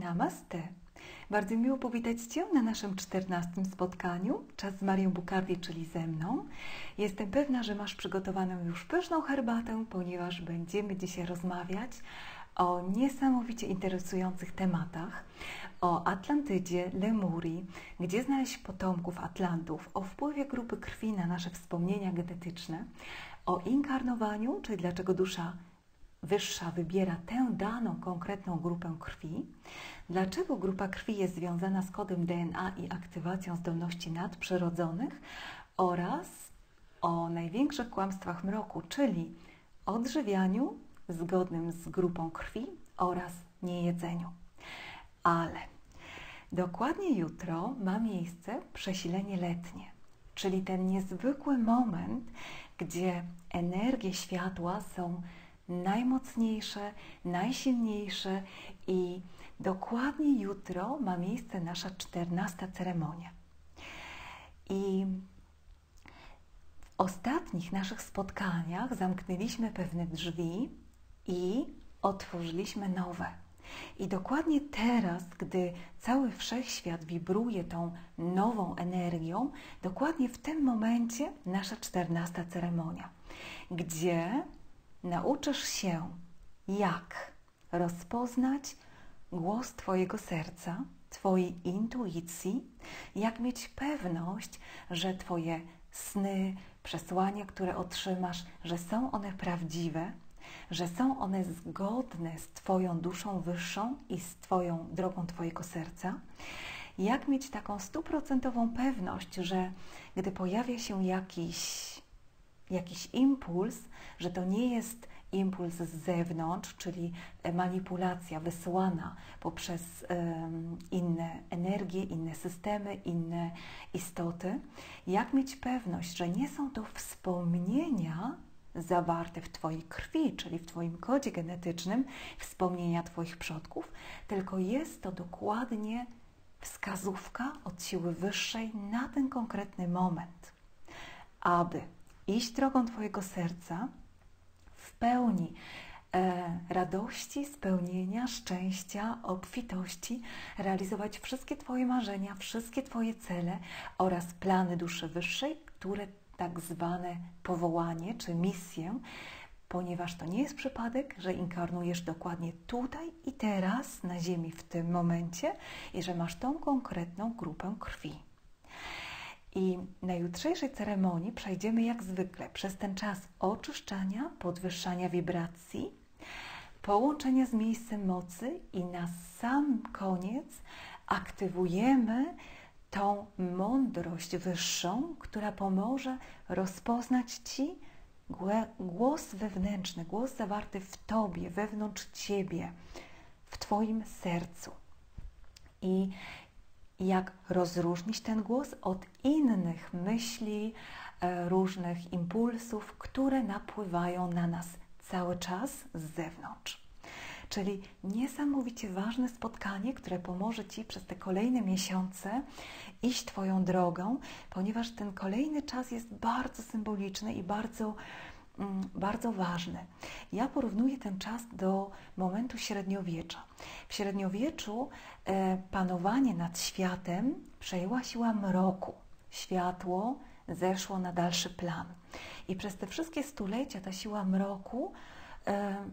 Namaste. Bardzo miło powitać Cię na naszym 14. spotkaniu. Czas z Marią Bucardi, czyli ze mną. Jestem pewna, że masz przygotowaną już pyszną herbatę, ponieważ będziemy dzisiaj rozmawiać o niesamowicie interesujących tematach, o Atlantydzie, Lemurii, gdzie znaleźć potomków Atlantów, o wpływie grupy krwi na nasze wspomnienia genetyczne, o inkarnowaniu, czyli dlaczego dusza wyższa wybiera tę daną konkretną grupę krwi, dlaczego grupa krwi jest związana z kodem DNA i aktywacją zdolności nadprzyrodzonych oraz o największych kłamstwach mroku, czyli odżywianiu zgodnym z grupą krwi oraz niejedzeniu. Ale dokładnie jutro ma miejsce przesilenie letnie, czyli ten niezwykły moment, gdzie energie światła są najmocniejsze, najsilniejsze i dokładnie jutro ma miejsce nasza 14. ceremonia. I w ostatnich naszych spotkaniach zamknęliśmy pewne drzwi i otworzyliśmy nowe. I dokładnie teraz, gdy cały wszechświat wibruje tą nową energią, dokładnie w tym momencie nasza 14. ceremonia, gdzie nauczysz się, jak rozpoznać głos Twojego serca, Twojej intuicji, jak mieć pewność, że Twoje sny, przesłania, które otrzymasz, że są one prawdziwe, że są one zgodne z Twoją duszą wyższą i z Twoją drogą Twojego serca. Jak mieć taką 100% pewność, że gdy pojawia się jakiś impuls, że to nie jest impuls z zewnątrz, czyli manipulacja wysłana poprzez inne energie, inne systemy, inne istoty. Jak mieć pewność, że nie są to wspomnienia zawarte w Twojej krwi, czyli w Twoim kodzie genetycznym, wspomnienia Twoich przodków, tylko jest to dokładnie wskazówka od siły wyższej na ten konkretny moment, aby iść drogą Twojego serca w pełni radości, spełnienia, szczęścia, obfitości, realizować wszystkie Twoje marzenia, wszystkie Twoje cele oraz plany duszy wyższej, które tak zwane powołanie czy misję, ponieważ to nie jest przypadek, że inkarnujesz dokładnie tutaj i teraz na ziemi w tym momencie i że masz tą konkretną grupę krwi. I na jutrzejszej ceremonii przejdziemy jak zwykle przez ten czas oczyszczania, podwyższania wibracji, połączenia z miejscem mocy i na sam koniec aktywujemy tą mądrość wyższą, która pomoże rozpoznać Ci głos wewnętrzny, głos zawarty w Tobie, wewnątrz Ciebie, w Twoim sercu. I jak rozróżnić ten głos od innych myśli, różnych impulsów, które napływają na nas cały czas z zewnątrz. Czyli niesamowicie ważne spotkanie, które pomoże Ci przez te kolejne miesiące iść Twoją drogą, ponieważ ten kolejny czas jest bardzo symboliczny i bardzo ważny. Ja porównuję ten czas do momentu średniowiecza. W średniowieczu panowanie nad światem przejęła siła mroku. Światło zeszło na dalszy plan. I przez te wszystkie stulecia ta siła mroku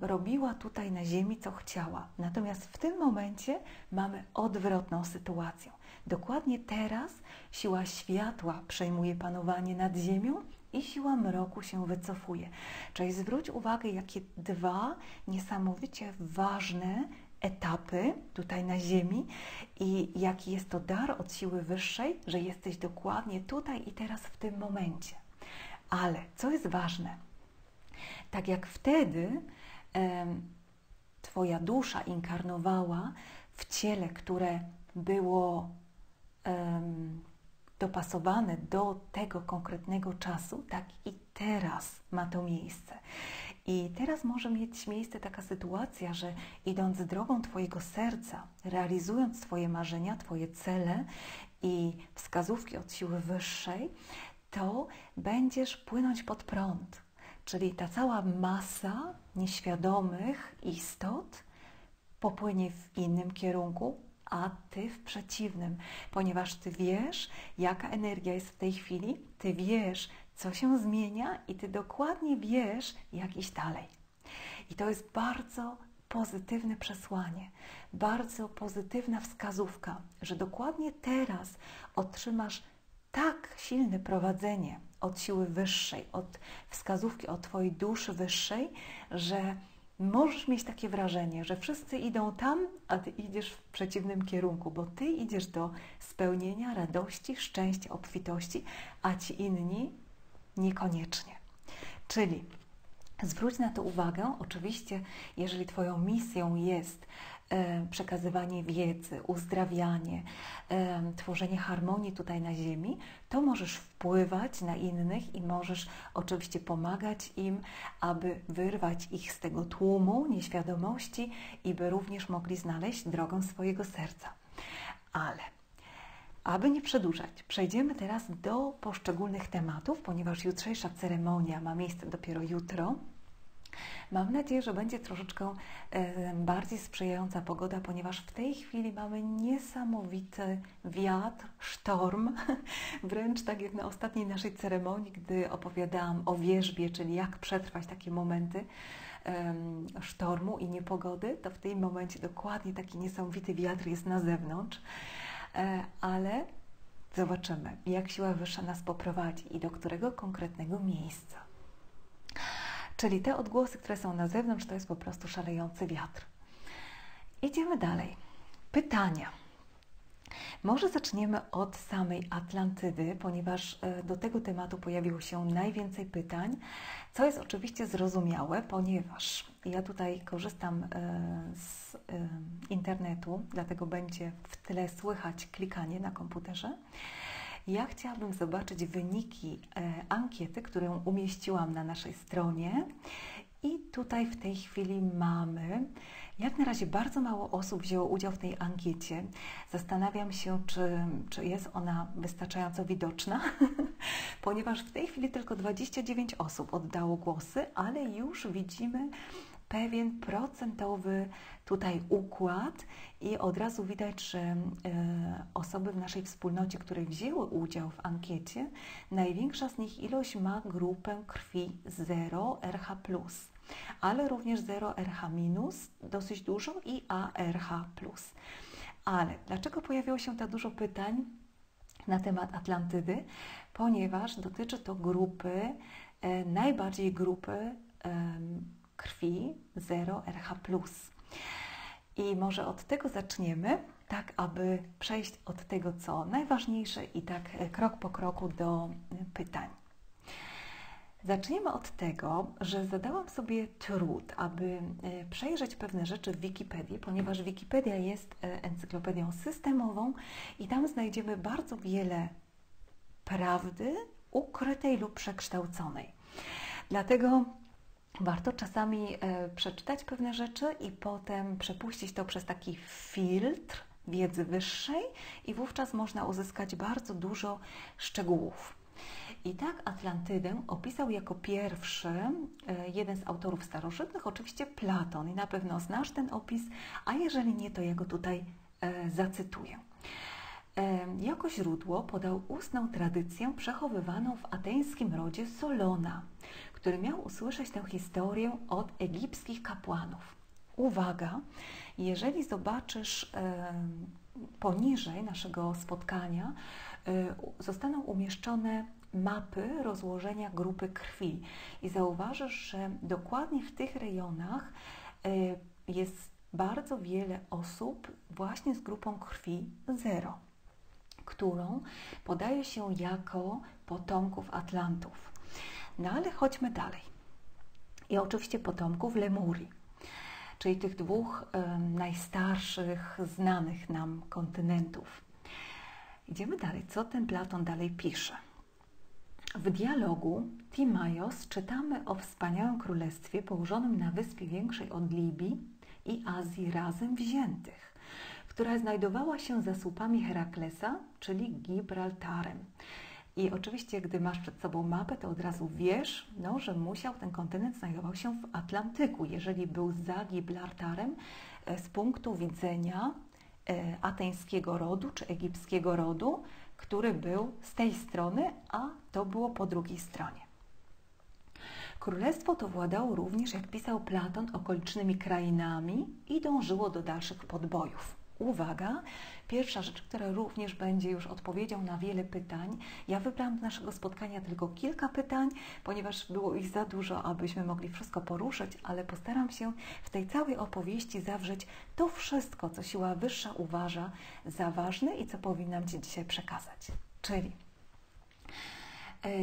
robiła tutaj na ziemi, co chciała. Natomiast w tym momencie mamy odwrotną sytuację. Dokładnie teraz siła światła przejmuje panowanie nad ziemią i siła mroku się wycofuje. Czyli zwróć uwagę, jakie dwa niesamowicie ważne etapy tutaj na ziemi i jaki jest to dar od siły wyższej, że jesteś dokładnie tutaj i teraz w tym momencie. Ale co jest ważne? Tak jak wtedy Twoja dusza inkarnowała w ciele, które było dopasowane do tego konkretnego czasu, tak i teraz ma to miejsce. I teraz może mieć miejsce taka sytuacja, że idąc drogą Twojego serca, realizując Twoje marzenia, Twoje cele i wskazówki od siły wyższej, to będziesz płynąć pod prąd. Czyli ta cała masa nieświadomych istot popłynie w innym kierunku, a Ty w przeciwnym, ponieważ Ty wiesz, jaka energia jest w tej chwili, Ty wiesz, co się zmienia i Ty dokładnie wiesz, jak iść dalej. I to jest bardzo pozytywne przesłanie, bardzo pozytywna wskazówka, że dokładnie teraz otrzymasz tak silne prowadzenie od siły wyższej, od wskazówki, od Twojej duszy wyższej, że możesz mieć takie wrażenie, że wszyscy idą tam, a Ty idziesz w przeciwnym kierunku, bo Ty idziesz do spełnienia, radości, szczęścia, obfitości, a ci inni niekoniecznie. Czyli zwróć na to uwagę, oczywiście, jeżeli Twoją misją jest przekazywanie wiedzy, uzdrawianie, tworzenie harmonii tutaj na ziemi, to możesz wpływać na innych i możesz oczywiście pomagać im, aby wyrwać ich z tego tłumu nieświadomości i by również mogli znaleźć drogę swojego serca. Ale aby nie przedłużać, przejdziemy teraz do poszczególnych tematów, ponieważ jutrzejsza ceremonia ma miejsce dopiero jutro. Mam nadzieję, że będzie troszeczkę bardziej sprzyjająca pogoda, ponieważ w tej chwili mamy niesamowity wiatr, sztorm, wręcz tak jak na ostatniej naszej ceremonii, gdy opowiadałam o wierzbie, czyli jak przetrwać takie momenty sztormu i niepogody, to w tym momencie dokładnie taki niesamowity wiatr jest na zewnątrz, ale zobaczymy, jak siła wyższa nas poprowadzi i do którego konkretnego miejsca. Czyli te odgłosy, które są na zewnątrz, to jest po prostu szalejący wiatr. Idziemy dalej. Pytania. Może zaczniemy od samej Atlantydy, ponieważ do tego tematu pojawiło się najwięcej pytań, co jest oczywiście zrozumiałe, ponieważ ja tutaj korzystam z internetu, dlatego będzie w tle słychać klikanie na komputerze. Ja chciałabym zobaczyć wyniki ankiety, którą umieściłam na naszej stronie i tutaj w tej chwili mamy, jak na razie bardzo mało osób wzięło udział w tej ankiecie. Zastanawiam się, czy jest ona wystarczająco widoczna, ponieważ w tej chwili tylko 29 osób oddało głosy, ale już widzimy pewien procentowy tutaj układ i od razu widać, że osoby w naszej wspólnocie, które wzięły udział w ankiecie, największa z nich ilość ma grupę krwi 0RH+, ale również 0RH-, dosyć dużo i ARH+. Ale dlaczego pojawiło się tak dużo pytań na temat Atlantydy? Ponieważ dotyczy to grupy, najbardziej grupy krwi 0RH+. I może od tego zaczniemy, tak aby przejść od tego, co najważniejsze i tak krok po kroku do pytań. Zaczniemy od tego, że zadałam sobie trud, aby przejrzeć pewne rzeczy w Wikipedii, ponieważ Wikipedia jest encyklopedią systemową i tam znajdziemy bardzo wiele prawdy ukrytej lub przekształconej. Dlatego warto czasami przeczytać pewne rzeczy i potem przepuścić to przez taki filtr wiedzy wyższej i wówczas można uzyskać bardzo dużo szczegółów. I tak Atlantydę opisał jako pierwszy jeden z autorów starożytnych, oczywiście Platon. I na pewno znasz ten opis, a jeżeli nie, to ja go tutaj zacytuję. Jako źródło podał ustną tradycję przechowywaną w ateńskim rodzie Solona, który miał usłyszeć tę historię od egipskich kapłanów. Uwaga, jeżeli zobaczysz poniżej naszego spotkania, zostaną umieszczone mapy rozłożenia grupy krwi i zauważysz, że dokładnie w tych rejonach jest bardzo wiele osób właśnie z grupą krwi 0, którą podaje się jako potomków Atlantów. No ale chodźmy dalej. I oczywiście potomków Lemurii, czyli tych dwóch najstarszych, znanych nam kontynentów. Idziemy dalej. Co ten Platon dalej pisze? W dialogu Timajos czytamy o wspaniałym królestwie położonym na wyspie większej od Libii i Azji razem wziętych, która znajdowała się za słupami Heraklesa, czyli Gibraltarem. I oczywiście, gdy masz przed sobą mapę, to od razu wiesz, że ten kontynent znajdował się w Atlantyku. Jeżeli był za Gibraltarem, z punktu widzenia ateńskiego rodu czy egipskiego rodu, który był z tej strony, a to było po drugiej stronie. Królestwo to władało również, jak pisał Platon, okolicznymi krainami i dążyło do dalszych podbojów. Uwaga, pierwsza rzecz, która również będzie już odpowiedzią na wiele pytań. Ja wybrałam z naszego spotkania tylko kilka pytań, ponieważ było ich za dużo, abyśmy mogli wszystko poruszyć, ale postaram się w tej całej opowieści zawrzeć to wszystko, co siła wyższa uważa za ważne i co powinnam Ci dzisiaj przekazać. Czyli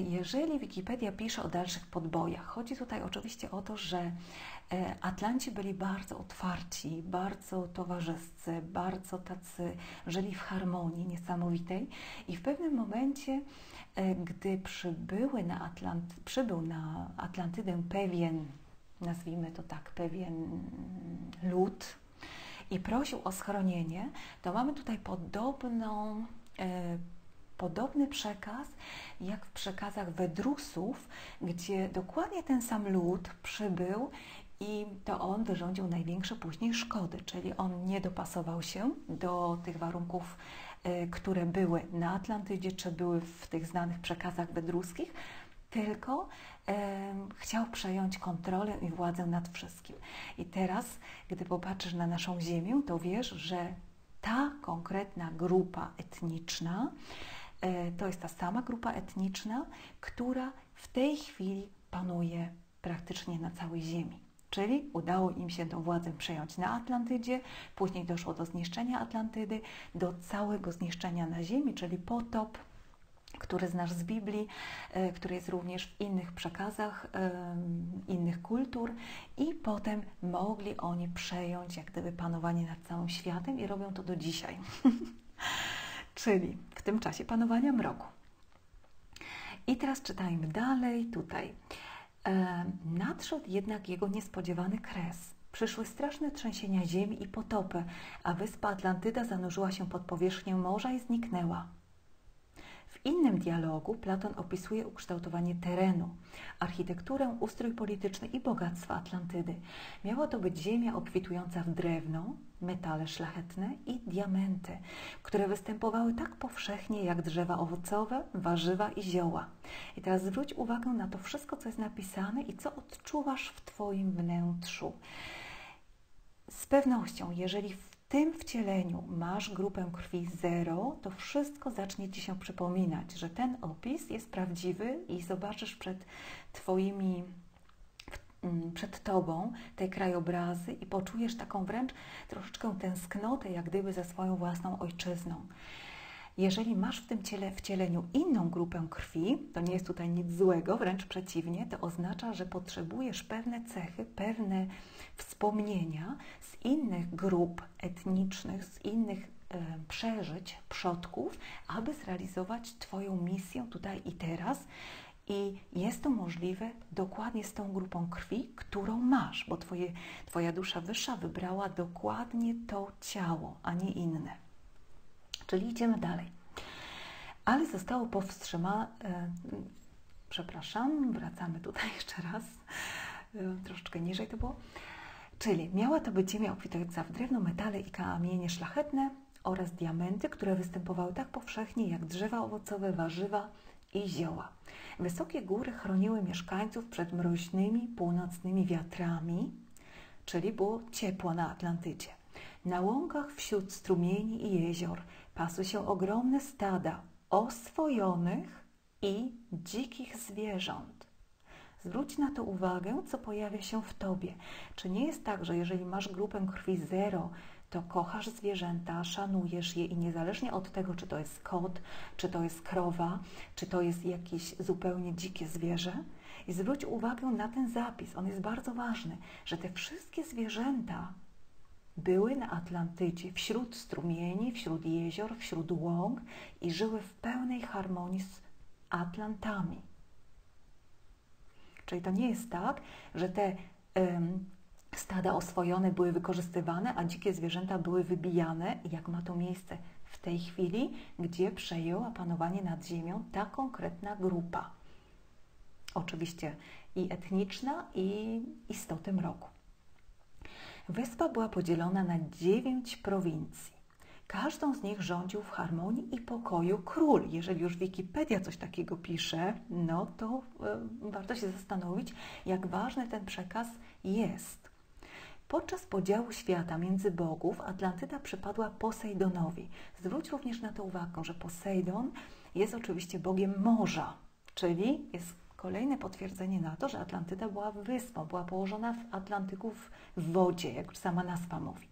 jeżeli Wikipedia pisze o dalszych podbojach, chodzi tutaj oczywiście o to, że Atlanci byli bardzo otwarci, bardzo towarzyscy, bardzo tacy, żyli w harmonii niesamowitej i w pewnym momencie, gdy przybył na Atlantydę pewien, nazwijmy to tak, pewien lud i prosił o schronienie, to mamy tutaj podobny przekaz, jak w przekazach Wedrusów, gdzie dokładnie ten sam lud przybył i to on wyrządził największe później szkody, czyli on nie dopasował się do tych warunków, które były na Atlantydzie, czy były w tych znanych przekazach wedruskich, tylko chciał przejąć kontrolę i władzę nad wszystkim. I teraz, gdy popatrzysz na naszą Ziemię, to wiesz, że ta konkretna grupa etniczna to jest ta sama grupa etniczna, która w tej chwili panuje praktycznie na całej Ziemi. Czyli udało im się tą władzę przejąć na Atlantydzie, później doszło do zniszczenia Atlantydy, do całego zniszczenia na Ziemi, czyli potop, który znasz z Biblii, który jest również w innych przekazach, innych kultur i potem mogli oni przejąć jak gdyby panowanie nad całym światem i robią to do dzisiaj. Czyli w tym czasie panowania mroku. I teraz czytajmy dalej, tutaj. Nadszedł jednak jego niespodziewany kres. Przyszły straszne trzęsienia ziemi i potopy, a wyspa Atlantyda zanurzyła się pod powierzchnię morza i zniknęła. W innym dialogu Platon opisuje ukształtowanie terenu, architekturę, ustrój polityczny i bogactwa Atlantydy. Miała to być ziemia obfitująca w drewno, metale szlachetne i diamenty, które występowały tak powszechnie jak drzewa owocowe, warzywa i zioła. I teraz zwróć uwagę na to wszystko, co jest napisane i co odczuwasz w Twoim wnętrzu. Z pewnością, jeżeli w tym wcieleniu masz grupę krwi 0, to wszystko zacznie Ci się przypominać, że ten opis jest prawdziwy i zobaczysz przed Tobą te krajobrazy i poczujesz taką wręcz troszeczkę tęsknotę, jak gdyby za swoją własną ojczyzną. Jeżeli masz w tym wcieleniu inną grupę krwi, to nie jest tutaj nic złego, wręcz przeciwnie, to oznacza, że potrzebujesz pewne cechy, pewne wspomnienia z innych grup etnicznych, z innych przeżyć, przodków, aby zrealizować Twoją misję tutaj i teraz. I jest to możliwe dokładnie z tą grupą krwi, którą masz, bo Twoja dusza wyższa wybrała dokładnie to ciało, a nie inne. Czyli idziemy dalej. Ale zostało powstrzymane... Przepraszam, wracamy tutaj jeszcze raz. Troszeczkę niżej to było. Czyli miała to być ziemia obfitująca w drewno, metale i kamienie szlachetne oraz diamenty, które występowały tak powszechnie jak drzewa owocowe, warzywa i zioła. Wysokie góry chroniły mieszkańców przed mroźnymi północnymi wiatrami, czyli było ciepło na Atlantydzie. Na łąkach wśród strumieni i jezior pasły się ogromne stada oswojonych i dzikich zwierząt. Zwróć na to uwagę, co pojawia się w Tobie. Czy nie jest tak, że jeżeli masz grupę krwi 0, to kochasz zwierzęta, szanujesz je i niezależnie od tego, czy to jest kot, czy to jest krowa, czy to jest jakieś zupełnie dzikie zwierzę? I zwróć uwagę na ten zapis, on jest bardzo ważny, że te wszystkie zwierzęta były na Atlantydzie, wśród strumieni, wśród jezior, wśród łąk i żyły w pełnej harmonii z Atlantami. Czyli to nie jest tak, że te stada oswojone były wykorzystywane, a dzikie zwierzęta były wybijane, jak ma to miejsce w tej chwili, gdzie przejęła panowanie nad ziemią ta konkretna grupa. Oczywiście i etniczna, i istoty mroku. Wyspa była podzielona na 9 prowincji. Każdą z nich rządził w harmonii i pokoju król. Jeżeli już Wikipedia coś takiego pisze, no to warto się zastanowić, jak ważny ten przekaz jest. Podczas podziału świata między bogów Atlantyda przypadła Posejdonowi. Zwróć również na to uwagę, że Posejdon jest oczywiście bogiem morza, czyli jest kolejne potwierdzenie na to, że Atlantyda była wyspą, była położona w Atlantyku w wodzie, jak już sama nazwa mówi.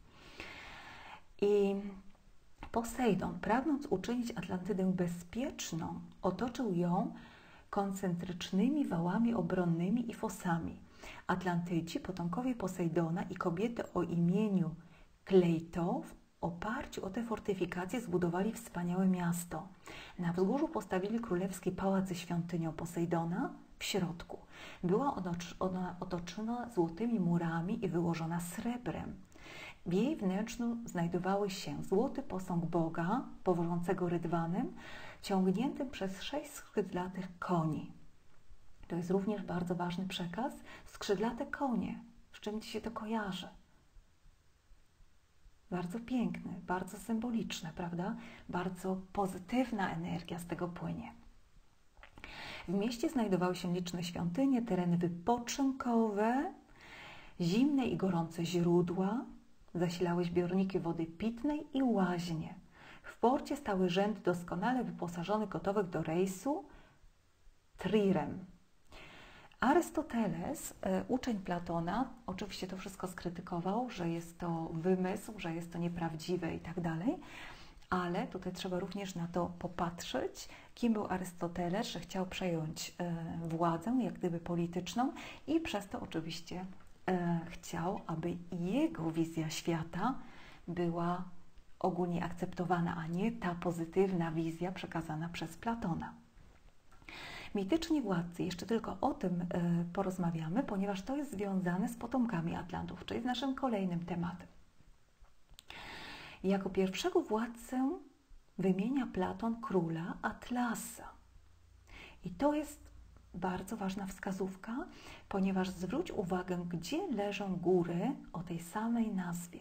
I Posejdon, pragnąc uczynić Atlantydę bezpieczną, otoczył ją koncentrycznymi wałami obronnymi i fosami. Atlantyci, potomkowie Posejdona i kobiety o imieniu Klejto, w oparciu o te fortyfikacje zbudowali wspaniałe miasto. Na wzgórzu postawili królewski pałac ze świątynią Posejdona w środku. Była ona otoczona złotymi murami i wyłożona srebrem. W jej wnętrzu znajdowały się złoty posąg Boga, powodzącego rydwanem, ciągniętym przez 6 skrzydlatych koni. To jest również bardzo ważny przekaz. Skrzydlate konie. Z czym Ci się to kojarzy? Bardzo piękne, bardzo symboliczne, prawda? Bardzo pozytywna energia z tego płynie. W mieście znajdowały się liczne świątynie, tereny wypoczynkowe, zimne i gorące źródła, zasilały zbiorniki wody pitnej i łaźnie. W porcie stały rzędy doskonale wyposażonych, gotowych do rejsu trirem. Arystoteles, uczeń Platona, oczywiście to wszystko skrytykował, że jest to wymysł, że jest to nieprawdziwe i tak dalej, ale tutaj trzeba również na to popatrzeć, kim był Arystoteles, że chciał przejąć władzę, jak gdyby polityczną, i przez to oczywiście chciał, aby jego wizja świata była ogólnie akceptowana, a nie ta pozytywna wizja przekazana przez Platona. Mityczni władcy, jeszcze tylko o tym porozmawiamy, ponieważ to jest związane z potomkami Atlantów, czyli z naszym kolejnym tematem. Jako pierwszego władcę wymienia Platon króla Atlasa. I to jest bardzo ważna wskazówka, ponieważ zwróć uwagę, gdzie leżą góry o tej samej nazwie.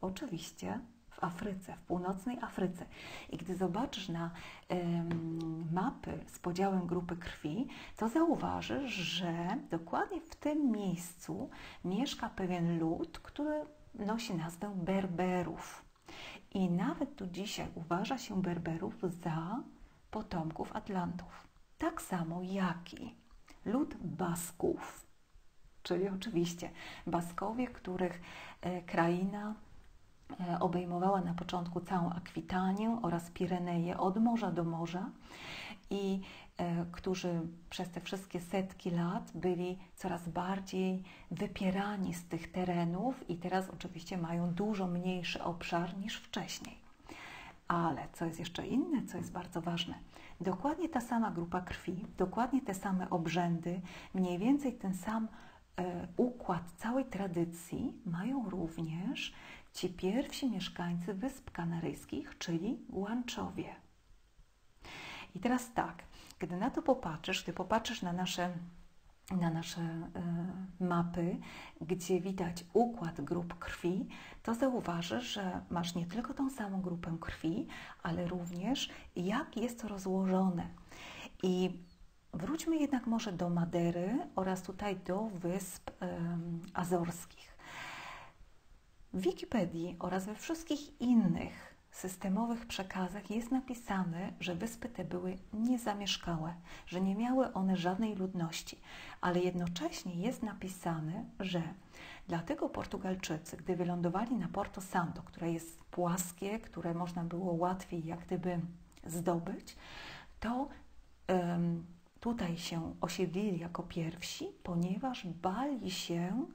Oczywiście w Afryce, w północnej Afryce. I gdy zobaczysz na mapy z podziałem grupy krwi, to zauważysz, że dokładnie w tym miejscu mieszka pewien lud, który nosi nazwę Berberów. I nawet tu dzisiaj uważa się Berberów za potomków Atlantów. Tak samo jak i lud Basków, czyli oczywiście Baskowie, których kraina obejmowała na początku całą Akwitanię oraz Pireneje od morza do morza i którzy przez te wszystkie setki lat byli coraz bardziej wypierani z tych terenów i teraz oczywiście mają dużo mniejszy obszar niż wcześniej. Ale co jest jeszcze inne, co jest bardzo ważne, dokładnie ta sama grupa krwi, dokładnie te same obrzędy, mniej więcej ten sam układ całej tradycji mają również ci pierwsi mieszkańcy Wysp Kanaryjskich, czyli Guanczowie. I teraz tak, gdy na to popatrzysz, gdy popatrzysz na nasze mapy, gdzie widać układ grup krwi, to zauważysz, że masz nie tylko tą samą grupę krwi, ale również jak jest to rozłożone. I wróćmy jednak może do Madery oraz tutaj do Wysp Azorskich. W Wikipedii oraz we wszystkich innych systemowych przekazach jest napisane, że wyspy te były niezamieszkałe, że nie miały one żadnej ludności, ale jednocześnie jest napisane, że dlatego Portugalczycy, gdy wylądowali na Porto Santo, które jest płaskie, które można było łatwiej jak gdyby zdobyć, to tutaj się osiedlili jako pierwsi, ponieważ bali się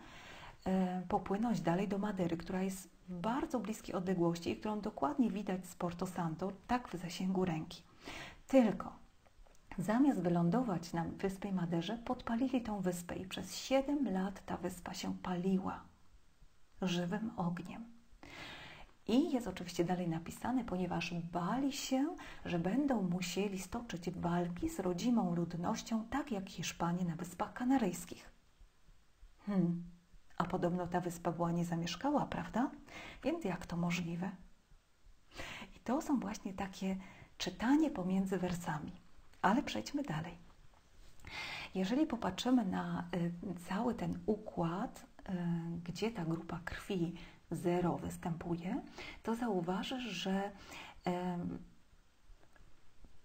popłynąć dalej do Madery, która jest w bardzo bliskiej odległości i którą dokładnie widać z Porto Santo, tak w zasięgu ręki. Tylko zamiast wylądować na wyspie Maderze, podpalili tą wyspę i przez 7 lat ta wyspa się paliła żywym ogniem. I jest oczywiście dalej napisane, ponieważ bali się, że będą musieli stoczyć walki z rodzimą ludnością, tak jak Hiszpanie na Wyspach Kanaryjskich. a podobno ta wyspa była niezamieszkała, prawda? Więc jak to możliwe? I to są właśnie takie czytanie pomiędzy wersami. Ale przejdźmy dalej. Jeżeli popatrzymy na cały ten układ, gdzie ta grupa krwi 0 występuje, to zauważysz, że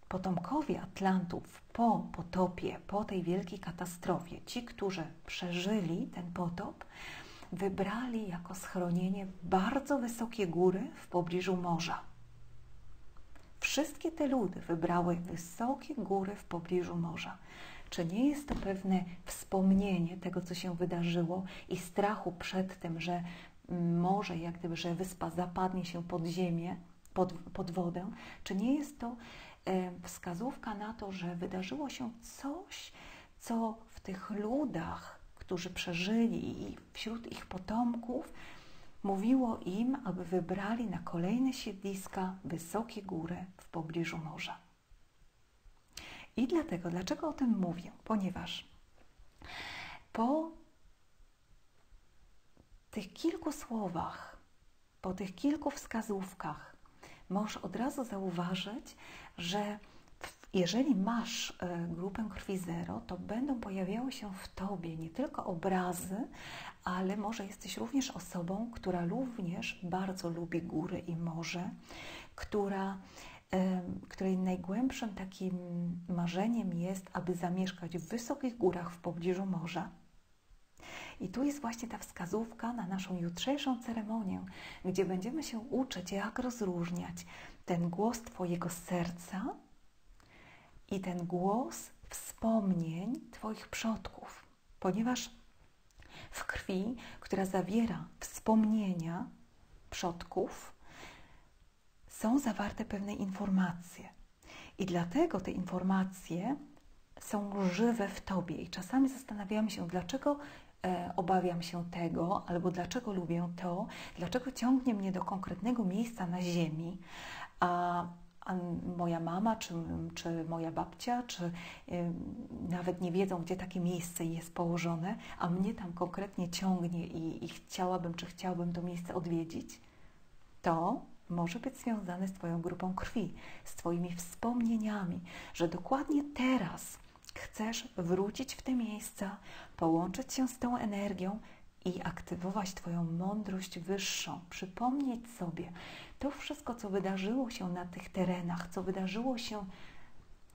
potomkowie Atlantów po potopie, po tej wielkiej katastrofie, ci, którzy przeżyli ten potop, wybrali jako schronienie bardzo wysokie góry w pobliżu morza. Wszystkie te ludy wybrały wysokie góry w pobliżu morza. Czy nie jest to pewne wspomnienie tego, co się wydarzyło i strachu przed tym, że morze, jak gdyby, że wyspa zapadnie się pod ziemię, pod wodę? Czy nie jest to wskazówka na to, że wydarzyło się coś, co w tych ludach, którzy przeżyli i wśród ich potomków, mówiło im, aby wybrali na kolejne siedliska wysokie góry w pobliżu morza? I dlatego, dlaczego o tym mówię? Ponieważ po tych kilku słowach, po tych kilku wskazówkach możesz od razu zauważyć, że jeżeli masz grupę krwi 0, to będą pojawiały się w tobie nie tylko obrazy, ale może jesteś również osobą, która również bardzo lubi góry i morze, której najgłębszym takim marzeniem jest, aby zamieszkać w wysokich górach w pobliżu morza. I tu jest właśnie ta wskazówka na naszą jutrzejszą ceremonię, gdzie będziemy się uczyć, jak rozróżniać ten głos twojego serca i ten głos wspomnień twoich przodków. Ponieważ w krwi, która zawiera wspomnienia przodków, są zawarte pewne informacje. I dlatego te informacje są żywe w tobie. I czasami zastanawiam się, dlaczego obawiam się tego, albo dlaczego lubię to, dlaczego ciągnie mnie do konkretnego miejsca na ziemi, a moja mama, czy moja babcia, czy nawet nie wiedzą, gdzie takie miejsce jest położone, a mnie tam konkretnie ciągnie i chciałabym to miejsce odwiedzić. To może być związane z twoją grupą krwi, z twoimi wspomnieniami, że dokładnie teraz chcesz wrócić w te miejsca, połączyć się z tą energią i aktywować twoją mądrość wyższą, przypomnieć sobie to wszystko, co wydarzyło się na tych terenach, co wydarzyło się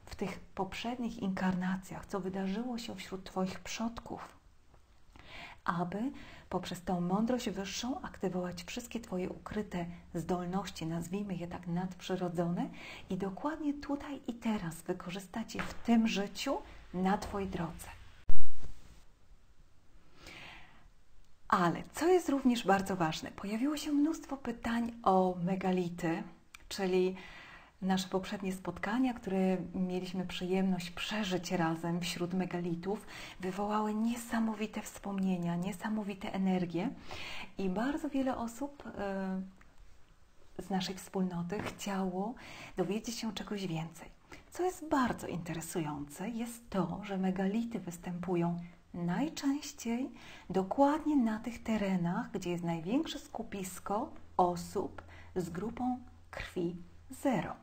w tych poprzednich inkarnacjach, co wydarzyło się wśród twoich przodków, aby poprzez tą mądrość wyższą aktywować wszystkie twoje ukryte zdolności, nazwijmy je tak nadprzyrodzone, i dokładnie tutaj i teraz wykorzystać je w tym życiu na twojej drodze. Ale co jest również bardzo ważne, pojawiło się mnóstwo pytań o megality, czyli nasze poprzednie spotkania, które mieliśmy przyjemność przeżyć razem wśród megalitów, wywołały niesamowite wspomnienia, niesamowite energie i bardzo wiele osób z naszej wspólnoty chciało dowiedzieć się czegoś więcej. Co jest bardzo interesujące, jest to, że megality występują najczęściej dokładnie na tych terenach, gdzie jest największe skupisko osób z grupą krwi 0.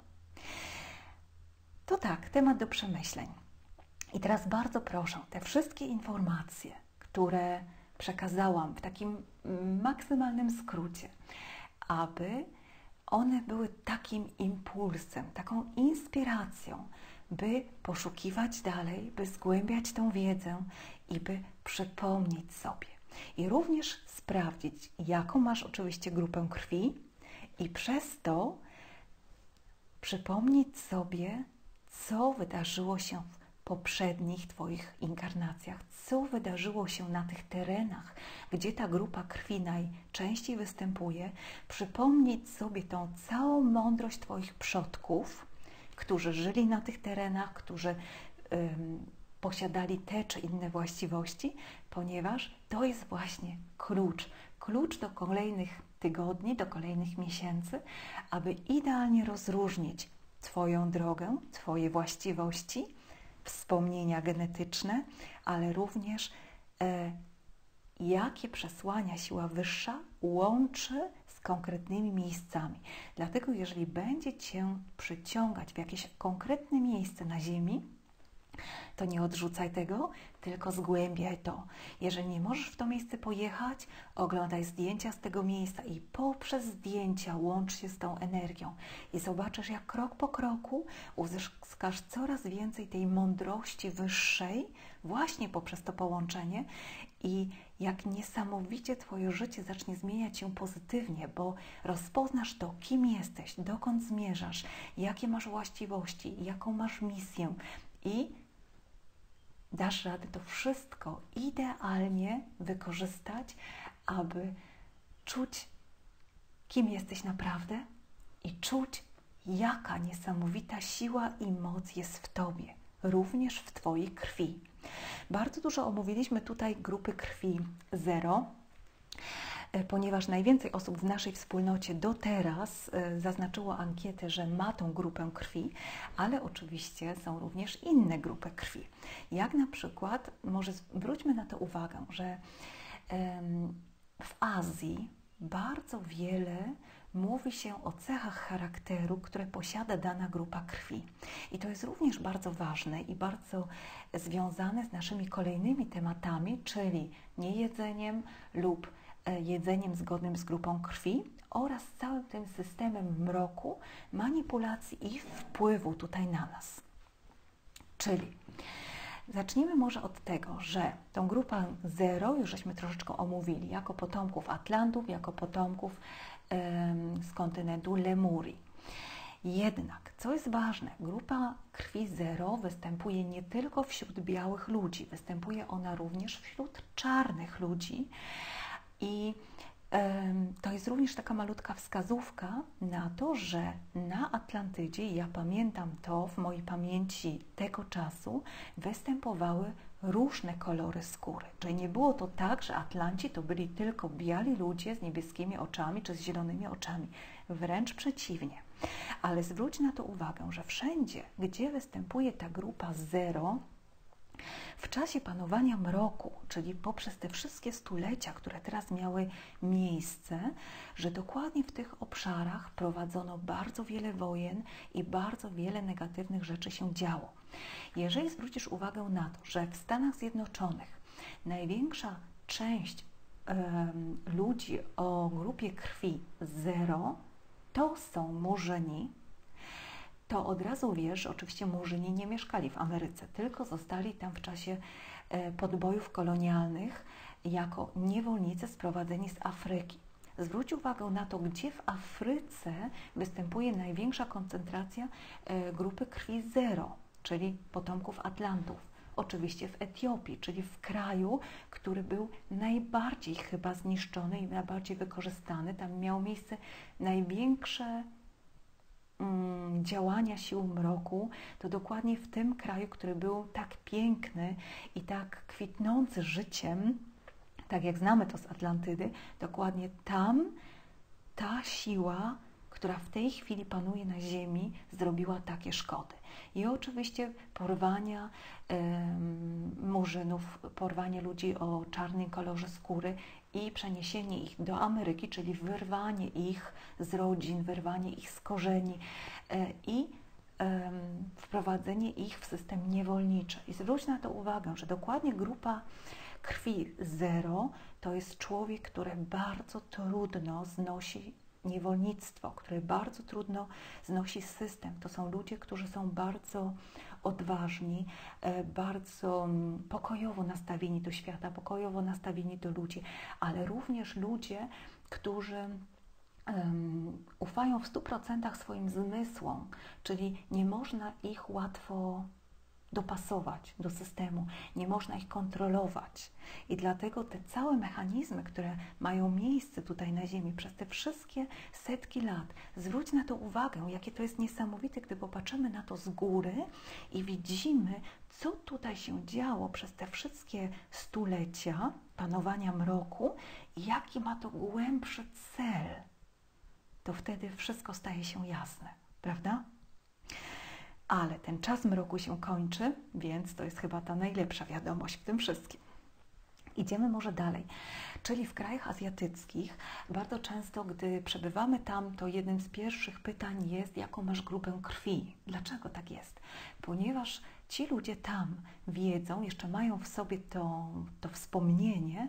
To tak, temat do przemyśleń. I teraz bardzo proszę, te wszystkie informacje, które przekazałam w takim maksymalnym skrócie, aby one były takim impulsem, taką inspiracją, by poszukiwać dalej, by zgłębiać tą wiedzę i by przypomnieć sobie. I również sprawdzić, jaką masz oczywiście grupę krwi i przez to przypomnieć sobie, co wydarzyło się w poprzednich twoich inkarnacjach, co wydarzyło się na tych terenach, gdzie ta grupa krwi najczęściej występuje. Przypomnieć sobie tą całą mądrość twoich przodków, którzy żyli na tych terenach, którzy posiadali te czy inne właściwości, ponieważ to jest właśnie klucz do kolejnych tygodni, do kolejnych miesięcy, aby idealnie rozróżnić twoją drogę, twoje właściwości, wspomnienia genetyczne, ale również jakie przesłania siła wyższa łączy z konkretnymi miejscami. Dlatego jeżeli będzie Cię przyciągać w jakieś konkretne miejsce na Ziemi, to nie odrzucaj tego, tylko zgłębiaj to. Jeżeli nie możesz w to miejsce pojechać, oglądaj zdjęcia z tego miejsca i poprzez zdjęcia łącz się z tą energią. I zobaczysz, jak krok po kroku uzyskasz coraz więcej tej mądrości wyższej właśnie poprzez to połączenie i jak niesamowicie Twoje życie zacznie zmieniać się pozytywnie, bo rozpoznasz to, kim jesteś, dokąd zmierzasz, jakie masz właściwości, jaką masz misję i dasz radę to wszystko idealnie wykorzystać, aby czuć, kim jesteś naprawdę i czuć, jaka niesamowita siła i moc jest w Tobie, również w Twojej krwi. Bardzo dużo omówiliśmy tutaj grupy krwi 0, ponieważ najwięcej osób w naszej wspólnocie do teraz zaznaczyło ankietę, że ma tą grupę krwi, ale oczywiście są również inne grupy krwi. Jak na przykład, może zwróćmy na to uwagę, że w Azji bardzo wiele mówi się o cechach charakteru, które posiada dana grupa krwi. I to jest również bardzo ważne i bardzo związane z naszymi kolejnymi tematami, czyli niejedzeniem lub jedzeniem zgodnym z grupą krwi oraz całym tym systemem mroku, manipulacji i wpływu tutaj na nas. Czyli zacznijmy może od tego, że tą grupę 0 już żeśmy troszeczkę omówili jako potomków Atlantów, jako potomków z kontynentu Lemurii. Jednak, co jest ważne, grupa krwi 0 występuje nie tylko wśród białych ludzi, występuje ona również wśród czarnych ludzi. I to jest również taka malutka wskazówka na to, że na Atlantydzie, ja pamiętam to w mojej pamięci tego czasu, występowały różne kolory skóry. Czyli nie było to tak, że Atlanci to byli tylko biali ludzie z niebieskimi oczami czy z zielonymi oczami. Wręcz przeciwnie. Ale zwróć na to uwagę, że wszędzie, gdzie występuje ta grupa 0, w czasie panowania mroku, czyli poprzez te wszystkie stulecia, które teraz miały miejsce, że dokładnie w tych obszarach prowadzono bardzo wiele wojen i bardzo wiele negatywnych rzeczy się działo. Jeżeli zwrócisz uwagę na to, że w Stanach Zjednoczonych największa część ludzi o grupie krwi 0 to są Murzyni, to od razu wiesz, oczywiście Murzyni nie mieszkali w Ameryce, tylko zostali tam w czasie podbojów kolonialnych jako niewolnicy sprowadzeni z Afryki. Zwróć uwagę na to, gdzie w Afryce występuje największa koncentracja grupy krwi 0, czyli potomków Atlantów. Oczywiście w Etiopii, czyli w kraju, który był najbardziej chyba zniszczony i najbardziej wykorzystany. Tam miało miejsce największe działania sił mroku, to dokładnie w tym kraju, który był tak piękny i tak kwitnący życiem, tak jak znamy to z Atlantydy, dokładnie tam ta siła, która w tej chwili panuje na Ziemi, zrobiła takie szkody. I oczywiście porwania Murzynów, porwanie ludzi o czarnym kolorze skóry i przeniesienie ich do Ameryki, czyli wyrwanie ich z rodzin, wyrwanie ich z korzeni i wprowadzenie ich w system niewolniczy. I zwróć na to uwagę, że dokładnie grupa krwi 0 to jest człowiek, który bardzo trudno znosi niewolnictwo, które bardzo trudno znosi system. To są ludzie, którzy są bardzo odważni, bardzo pokojowo nastawieni do świata, pokojowo nastawieni do ludzi, ale również ludzie, którzy ufają w 100% swoim zmysłom, czyli nie można ich łatwo dopasować do systemu, nie można ich kontrolować. I dlatego te całe mechanizmy, które mają miejsce tutaj na Ziemi przez te wszystkie setki lat, zwróć na to uwagę, jakie to jest niesamowite, gdy popatrzymy na to z góry i widzimy, co tutaj się działo przez te wszystkie stulecia panowania mroku i jaki ma to głębszy cel. To wtedy wszystko staje się jasne, prawda? Ale ten czas mroku się kończy, więc to jest chyba ta najlepsza wiadomość w tym wszystkim. Idziemy może dalej, czyli w krajach azjatyckich bardzo często, gdy przebywamy tam, to jednym z pierwszych pytań jest, jaką masz grupę krwi. Dlaczego tak jest? Ponieważ ci ludzie tam wiedzą, jeszcze mają w sobie to wspomnienie,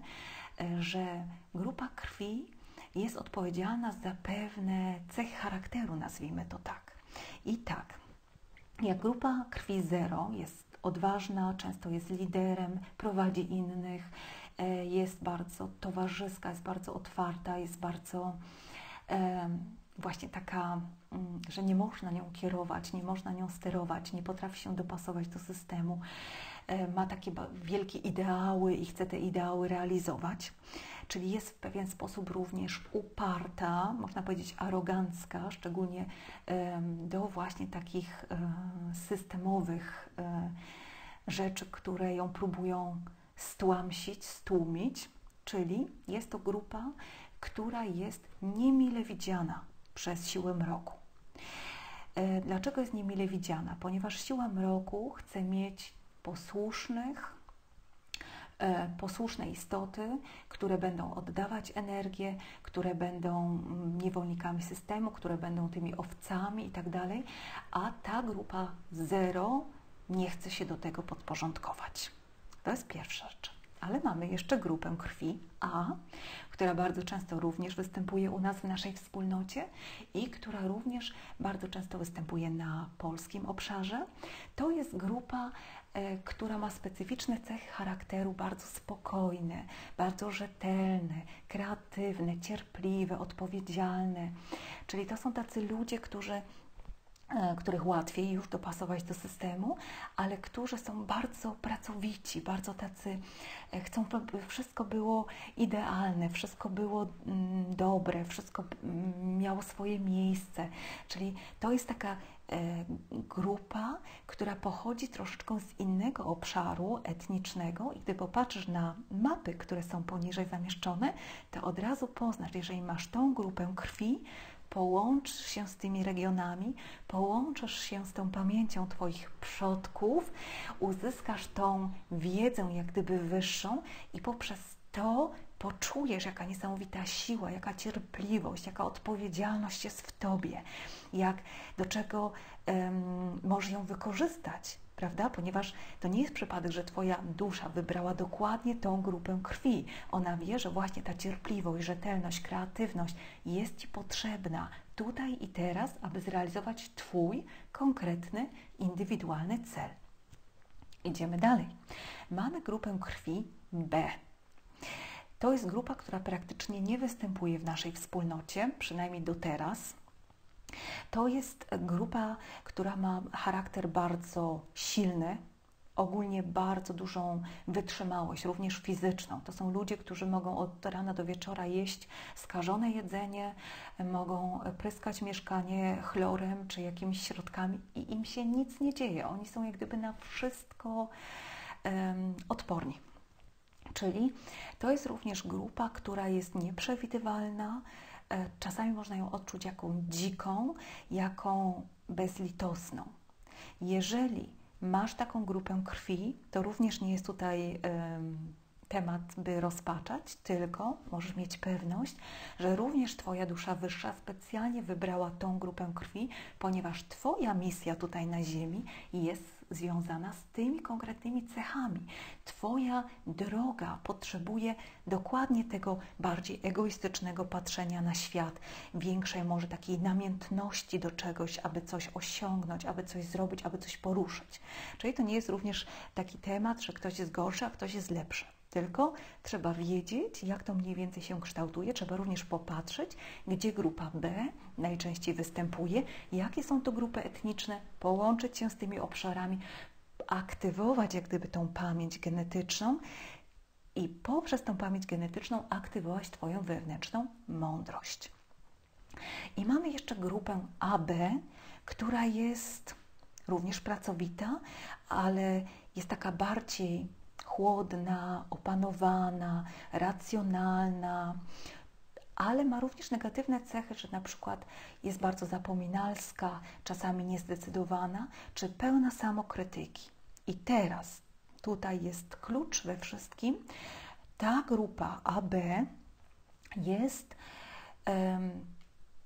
że grupa krwi jest odpowiedzialna za pewne cechy charakteru, nazwijmy to tak. I tak, jak grupa krwi 0 jest odważna, często jest liderem, prowadzi innych, jest bardzo towarzyska, jest bardzo otwarta, jest bardzo właśnie taka, że nie można nią kierować, nie można nią sterować, nie potrafi się dopasować do systemu, ma takie wielkie ideały i chce te ideały realizować, czyli jest w pewien sposób również uparta, można powiedzieć arogancka, szczególnie do właśnie takich systemowych rzeczy, które ją próbują stłamsić, stłumić, czyli jest to grupa, która jest niemile widziana przez siłę mroku. Dlaczego jest niemile widziana? Ponieważ siła mroku chce mieć posłuszne istoty, które będą oddawać energię, które będą niewolnikami systemu, które będą tymi owcami i tak dalej, a ta grupa 0 nie chce się do tego podporządkować. To jest pierwsza rzecz. Ale mamy jeszcze grupę krwi A, która bardzo często również występuje u nas w naszej wspólnocie i która również bardzo często występuje na polskim obszarze. To jest grupa, która ma specyficzne cechy charakteru, bardzo spokojne, bardzo rzetelne, kreatywne, cierpliwe, odpowiedzialne. Czyli to są tacy ludzie, których łatwiej już dopasować do systemu, ale którzy są bardzo pracowici, bardzo tacy, chcą, by wszystko było idealne, wszystko było dobre, wszystko miało swoje miejsce. Czyli to jest taka grupa, która pochodzi troszeczkę z innego obszaru etnicznego i gdy popatrzysz na mapy, które są poniżej zamieszczone, to od razu poznasz, jeżeli masz tą grupę krwi, połączysz się z tymi regionami, połączysz się z tą pamięcią Twoich przodków, uzyskasz tą wiedzę jak gdyby wyższą i poprzez to poczujesz, jaka niesamowita siła, jaka cierpliwość, jaka odpowiedzialność jest w Tobie, do czego możesz ją wykorzystać, prawda? Ponieważ to nie jest przypadek, że Twoja dusza wybrała dokładnie tą grupę krwi. Ona wie, że właśnie ta cierpliwość, rzetelność, kreatywność jest Ci potrzebna tutaj i teraz, aby zrealizować Twój konkretny, indywidualny cel. Idziemy dalej. Mamy grupę krwi B. To jest grupa, która praktycznie nie występuje w naszej wspólnocie, przynajmniej do teraz. To jest grupa, która ma charakter bardzo silny, ogólnie bardzo dużą wytrzymałość, również fizyczną. To są ludzie, którzy mogą od rana do wieczora jeść skażone jedzenie, mogą pryskać mieszkanie chlorem czy jakimiś środkami i im się nic nie dzieje. Oni są jak gdyby na wszystko odporni. Czyli to jest również grupa, która jest nieprzewidywalna. Czasami można ją odczuć jako dziką, jako bezlitosną. Jeżeli masz taką grupę krwi, to również nie jest tutaj temat, by rozpaczać, tylko możesz mieć pewność, że również Twoja dusza wyższa specjalnie wybrała tą grupę krwi, ponieważ Twoja misja tutaj na ziemi jest związana z tymi konkretnymi cechami. Twoja droga potrzebuje dokładnie tego bardziej egoistycznego patrzenia na świat, większej może takiej namiętności do czegoś, aby coś osiągnąć, aby coś zrobić, aby coś poruszyć. Czyli to nie jest również taki temat, że ktoś jest gorszy, a ktoś jest lepszy. Tylko trzeba wiedzieć, jak to mniej więcej się kształtuje. Trzeba również popatrzeć, gdzie grupa B najczęściej występuje, jakie są to grupy etniczne, połączyć się z tymi obszarami, aktywować jak gdyby tą pamięć genetyczną i poprzez tą pamięć genetyczną aktywować Twoją wewnętrzną mądrość. I mamy jeszcze grupę AB, która jest również pracowita, ale jest taka bardziej chłodna, opanowana, racjonalna, ale ma również negatywne cechy, że na przykład jest bardzo zapominalska, czasami niezdecydowana, czy pełna samokrytyki. I teraz tutaj jest klucz we wszystkim. ta grupa AB jest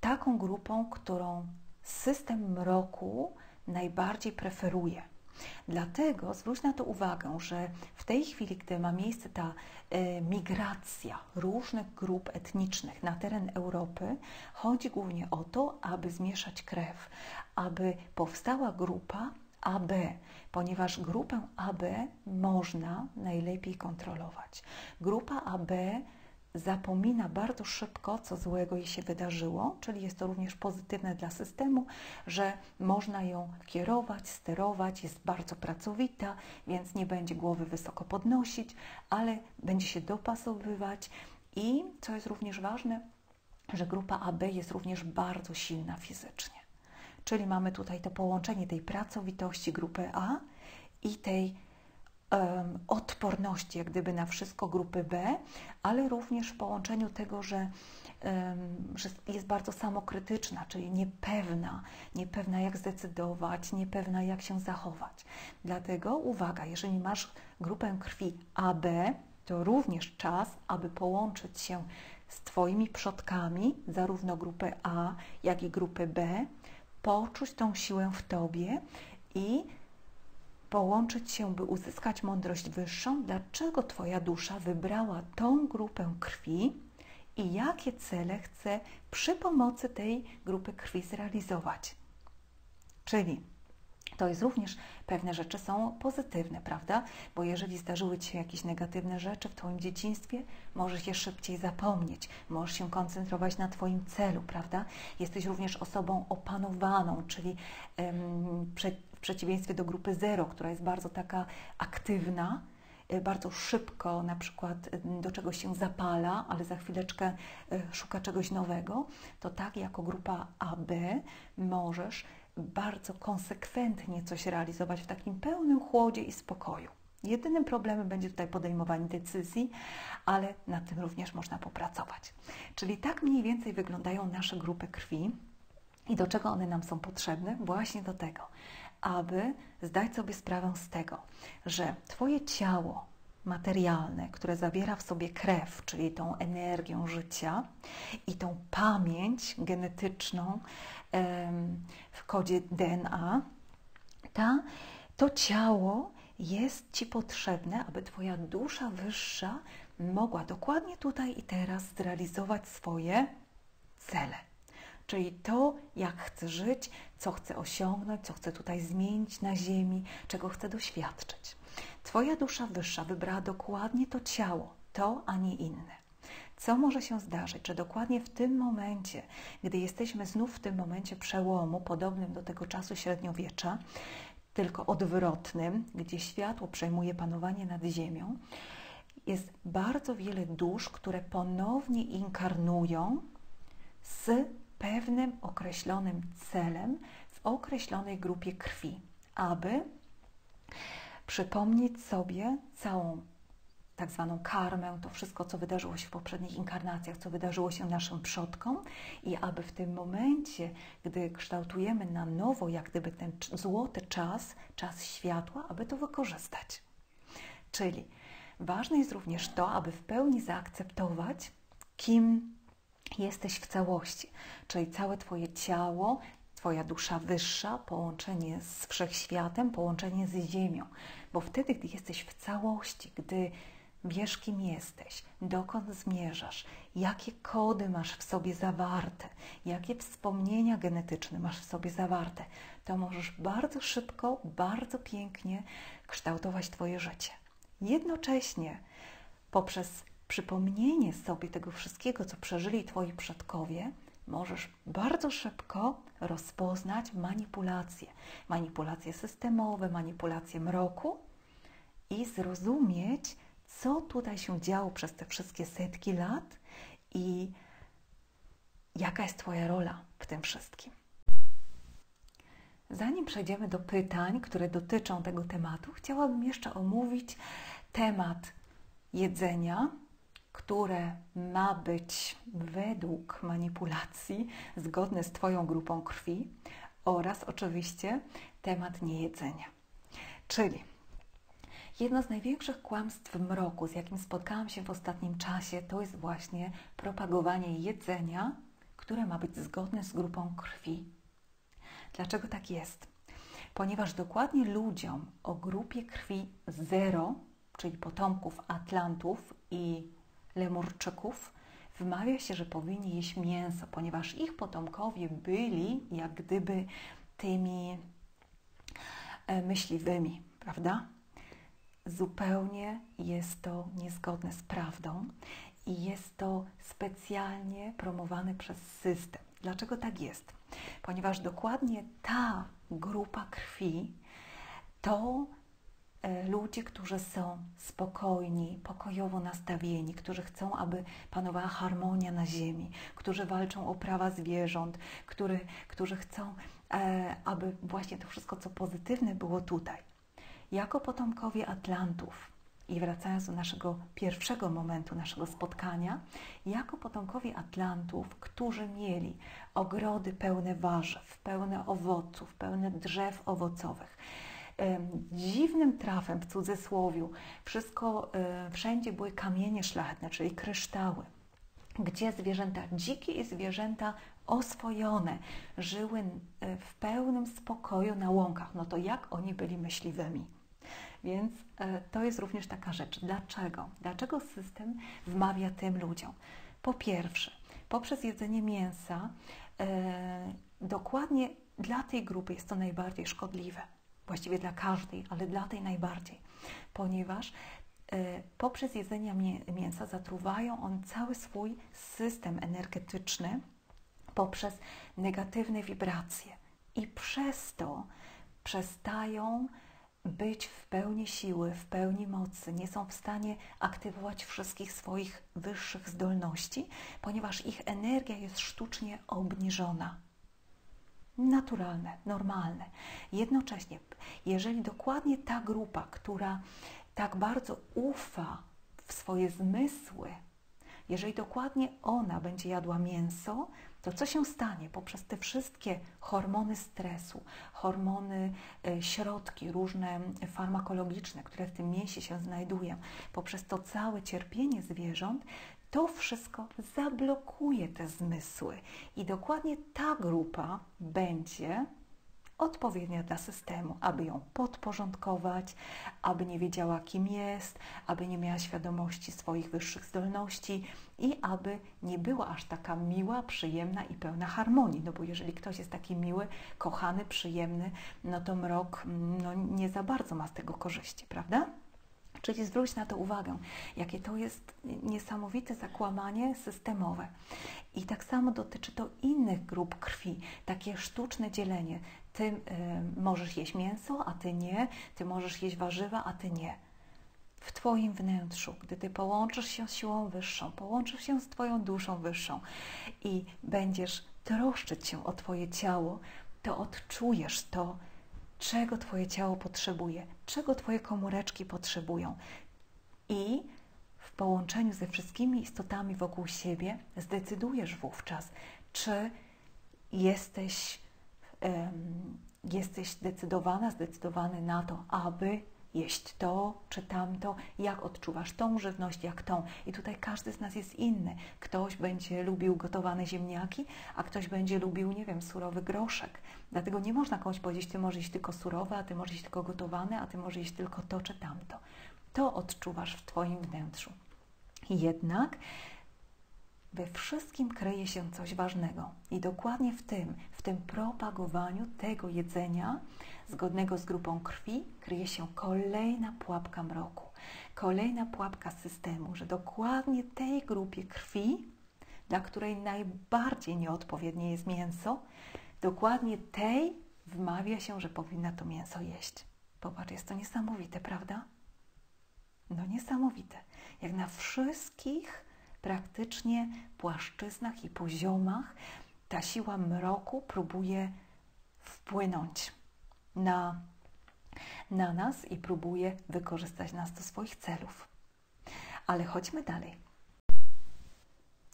taką grupą, którą system mroku najbardziej preferuje. Dlatego zwróć na to uwagę, że w tej chwili, gdy ma miejsce ta migracja różnych grup etnicznych na teren Europy, chodzi głównie o to, aby zmieszać krew, aby powstała grupa AB, ponieważ grupę AB można najlepiej kontrolować. Grupa AB zapomina bardzo szybko, co złego jej się wydarzyło, czyli jest to również pozytywne dla systemu, że można ją kierować, sterować, jest bardzo pracowita, więc nie będzie głowy wysoko podnosić, ale będzie się dopasowywać i, co jest również ważne, że grupa AB jest również bardzo silna fizycznie. Czyli mamy tutaj to połączenie tej pracowitości grupy A i tej odporności, jak gdyby na wszystko grupy B, ale również w połączeniu tego, że jest bardzo samokrytyczna, czyli niepewna jak zdecydować, niepewna jak się zachować. Dlatego uwaga, jeżeli masz grupę krwi AB, to również czas, aby połączyć się z Twoimi przodkami, zarówno grupy A, jak i grupy B, poczuć tą siłę w Tobie i połączyć się, by uzyskać mądrość wyższą, dlaczego Twoja dusza wybrała tą grupę krwi i jakie cele chce przy pomocy tej grupy krwi zrealizować. Czyli to jest również, pewne rzeczy są pozytywne, prawda? Bo jeżeli zdarzyły Ci się jakieś negatywne rzeczy w Twoim dzieciństwie, możesz je szybciej zapomnieć, możesz się koncentrować na Twoim celu, prawda? Jesteś również osobą opanowaną, czyli w przeciwieństwie do grupy 0, która jest bardzo taka aktywna, bardzo szybko na przykład do czegoś się zapala, ale za chwileczkę szuka czegoś nowego, to tak jako grupa AB możesz bardzo konsekwentnie coś realizować w takim pełnym chłodzie i spokoju. Jedynym problemem będzie tutaj podejmowanie decyzji, ale nad tym również można popracować. Czyli tak mniej więcej wyglądają nasze grupy krwi i do czego one nam są potrzebne? Właśnie do tego, aby zdać sobie sprawę z tego, że Twoje ciało materialne, które zawiera w sobie krew, czyli tą energię życia i tą pamięć genetyczną w kodzie DNA, to ciało jest Ci potrzebne, aby Twoja dusza wyższa mogła dokładnie tutaj i teraz zrealizować swoje cele. Czyli to, jak chcę żyć, co chcę osiągnąć, co chcę tutaj zmienić na ziemi, czego chcę doświadczyć. Twoja dusza wyższa wybrała dokładnie to ciało, to, a nie inne. Co może się zdarzyć, że dokładnie w tym momencie, gdy jesteśmy znów w tym momencie przełomu, podobnym do tego czasu średniowiecza, tylko odwrotnym, gdzie światło przejmuje panowanie nad ziemią, jest bardzo wiele dusz, które ponownie inkarnują z pewnym określonym celem w określonej grupie krwi, aby przypomnieć sobie całą tak zwaną karmę, to wszystko, co wydarzyło się w poprzednich inkarnacjach, co wydarzyło się naszym przodkom i aby w tym momencie, gdy kształtujemy na nowo, jak gdyby ten złoty czas, czas światła, aby to wykorzystać. Czyli ważne jest również to, aby w pełni zaakceptować, kim jesteś w całości, czyli całe Twoje ciało, Twoja dusza wyższa, połączenie z wszechświatem, połączenie z ziemią. Bo wtedy, gdy jesteś w całości, gdy wiesz, kim jesteś, dokąd zmierzasz, jakie kody masz w sobie zawarte, jakie wspomnienia genetyczne masz w sobie zawarte, to możesz bardzo szybko, bardzo pięknie kształtować Twoje życie. Jednocześnie poprzez przypomnienie sobie tego wszystkiego, co przeżyli Twoi przodkowie, możesz bardzo szybko rozpoznać manipulacje. Manipulacje systemowe, manipulacje mroku i zrozumieć, co tutaj się działo przez te wszystkie setki lat i jaka jest Twoja rola w tym wszystkim. Zanim przejdziemy do pytań, które dotyczą tego tematu, chciałabym jeszcze omówić temat jedzenia, które ma być według manipulacji zgodne z Twoją grupą krwi oraz oczywiście temat niejedzenia. Czyli Jedno z największych kłamstw mroku, z jakim spotkałam się w ostatnim czasie, to jest właśnie propagowanie jedzenia, które ma być zgodne z grupą krwi. Dlaczego tak jest? Ponieważ dokładnie ludziom o grupie krwi 0, czyli potomków Atlantów i Lemurczyków, wymawia się, że powinni jeść mięso, ponieważ ich potomkowie byli jak gdyby tymi myśliwymi, prawda? Zupełnie jest to niezgodne z prawdą i jest to specjalnie promowane przez system. Dlaczego tak jest? Ponieważ dokładnie ta grupa krwi to ludzie, którzy są spokojni, pokojowo nastawieni, którzy chcą, aby panowała harmonia na ziemi, którzy walczą o prawa zwierząt, którzy chcą, aby właśnie to wszystko, co pozytywne, było tutaj. Jako potomkowie Atlantów, i wracając do naszego pierwszego momentu naszego spotkania, jako potomkowie Atlantów, którzy mieli ogrody pełne warzyw, pełne owoców, pełne drzew owocowych, dziwnym trafem, w cudzysłowiu, wszędzie były kamienie szlachetne, czyli kryształy, gdzie zwierzęta dzikie i zwierzęta oswojone żyły w pełnym spokoju na łąkach. No to jak oni byli myśliwymi? Więc to jest również taka rzecz. Dlaczego? Dlaczego system wmawia tym ludziom? Po pierwsze, poprzez jedzenie mięsa, dokładnie dla tej grupy jest to najbardziej szkodliwe. Właściwie dla każdej, ale dla tej najbardziej, ponieważ poprzez jedzenie mięsa zatruwają on cały swój system energetyczny poprzez negatywne wibracje i przez to przestają być w pełni siły, w pełni mocy, nie są w stanie aktywować wszystkich swoich wyższych zdolności, ponieważ ich energia jest sztucznie obniżona. Naturalne, normalne. Jednocześnie, jeżeli dokładnie ta grupa, która tak bardzo ufa w swoje zmysły, jeżeli dokładnie ona będzie jadła mięso, to co się stanie? Poprzez te wszystkie hormony stresu, hormony, środki różne farmakologiczne, które w tym mięsie się znajdują, poprzez to całe cierpienie zwierząt, to wszystko zablokuje te zmysły i dokładnie ta grupa będzie odpowiednia dla systemu, aby ją podporządkować, aby nie wiedziała, kim jest, aby nie miała świadomości swoich wyższych zdolności i aby nie była aż taka miła, przyjemna i pełna harmonii. No bo jeżeli ktoś jest taki miły, kochany, przyjemny, no to mrok nie za bardzo ma z tego korzyści, prawda? Czyli zwróć na to uwagę, jakie to jest niesamowite zakłamanie systemowe. I tak samo dotyczy to innych grup krwi, takie sztuczne dzielenie. Ty możesz jeść mięso, a ty nie, ty możesz jeść warzywa, a ty nie. W Twoim wnętrzu, gdy Ty połączysz się z siłą wyższą, połączysz się z Twoją duszą wyższą i będziesz troszczyć się o Twoje ciało, to odczujesz to, czego Twoje ciało potrzebuje, czego Twoje komóreczki potrzebują. I w połączeniu ze wszystkimi istotami wokół siebie zdecydujesz wówczas, czy jesteś zdecydowany na to, aby jeść to czy tamto, jak odczuwasz tą żywność, jak tą. I tutaj każdy z nas jest inny. Ktoś będzie lubił gotowane ziemniaki, a ktoś będzie lubił, nie wiem, surowy groszek. Dlatego nie można komuś powiedzieć, ty możesz jeść tylko surowe, a ty możesz jeść tylko gotowane, a ty możesz jeść tylko to czy tamto. To odczuwasz w Twoim wnętrzu. Jednak we wszystkim kryje się coś ważnego i dokładnie w tym propagowaniu tego jedzenia zgodnego z grupą krwi kryje się kolejna pułapka mroku, kolejna pułapka systemu, że dokładnie tej grupie krwi, dla której najbardziej nieodpowiednie jest mięso, dokładnie tej wmawia się, że powinna to mięso jeść. Popatrz, jest to niesamowite, prawda? No niesamowite. Jak na wszystkich praktycznie płaszczyznach i poziomach ta siła mroku próbuje wpłynąć na nas i próbuje wykorzystać nas do swoich celów. Ale chodźmy dalej.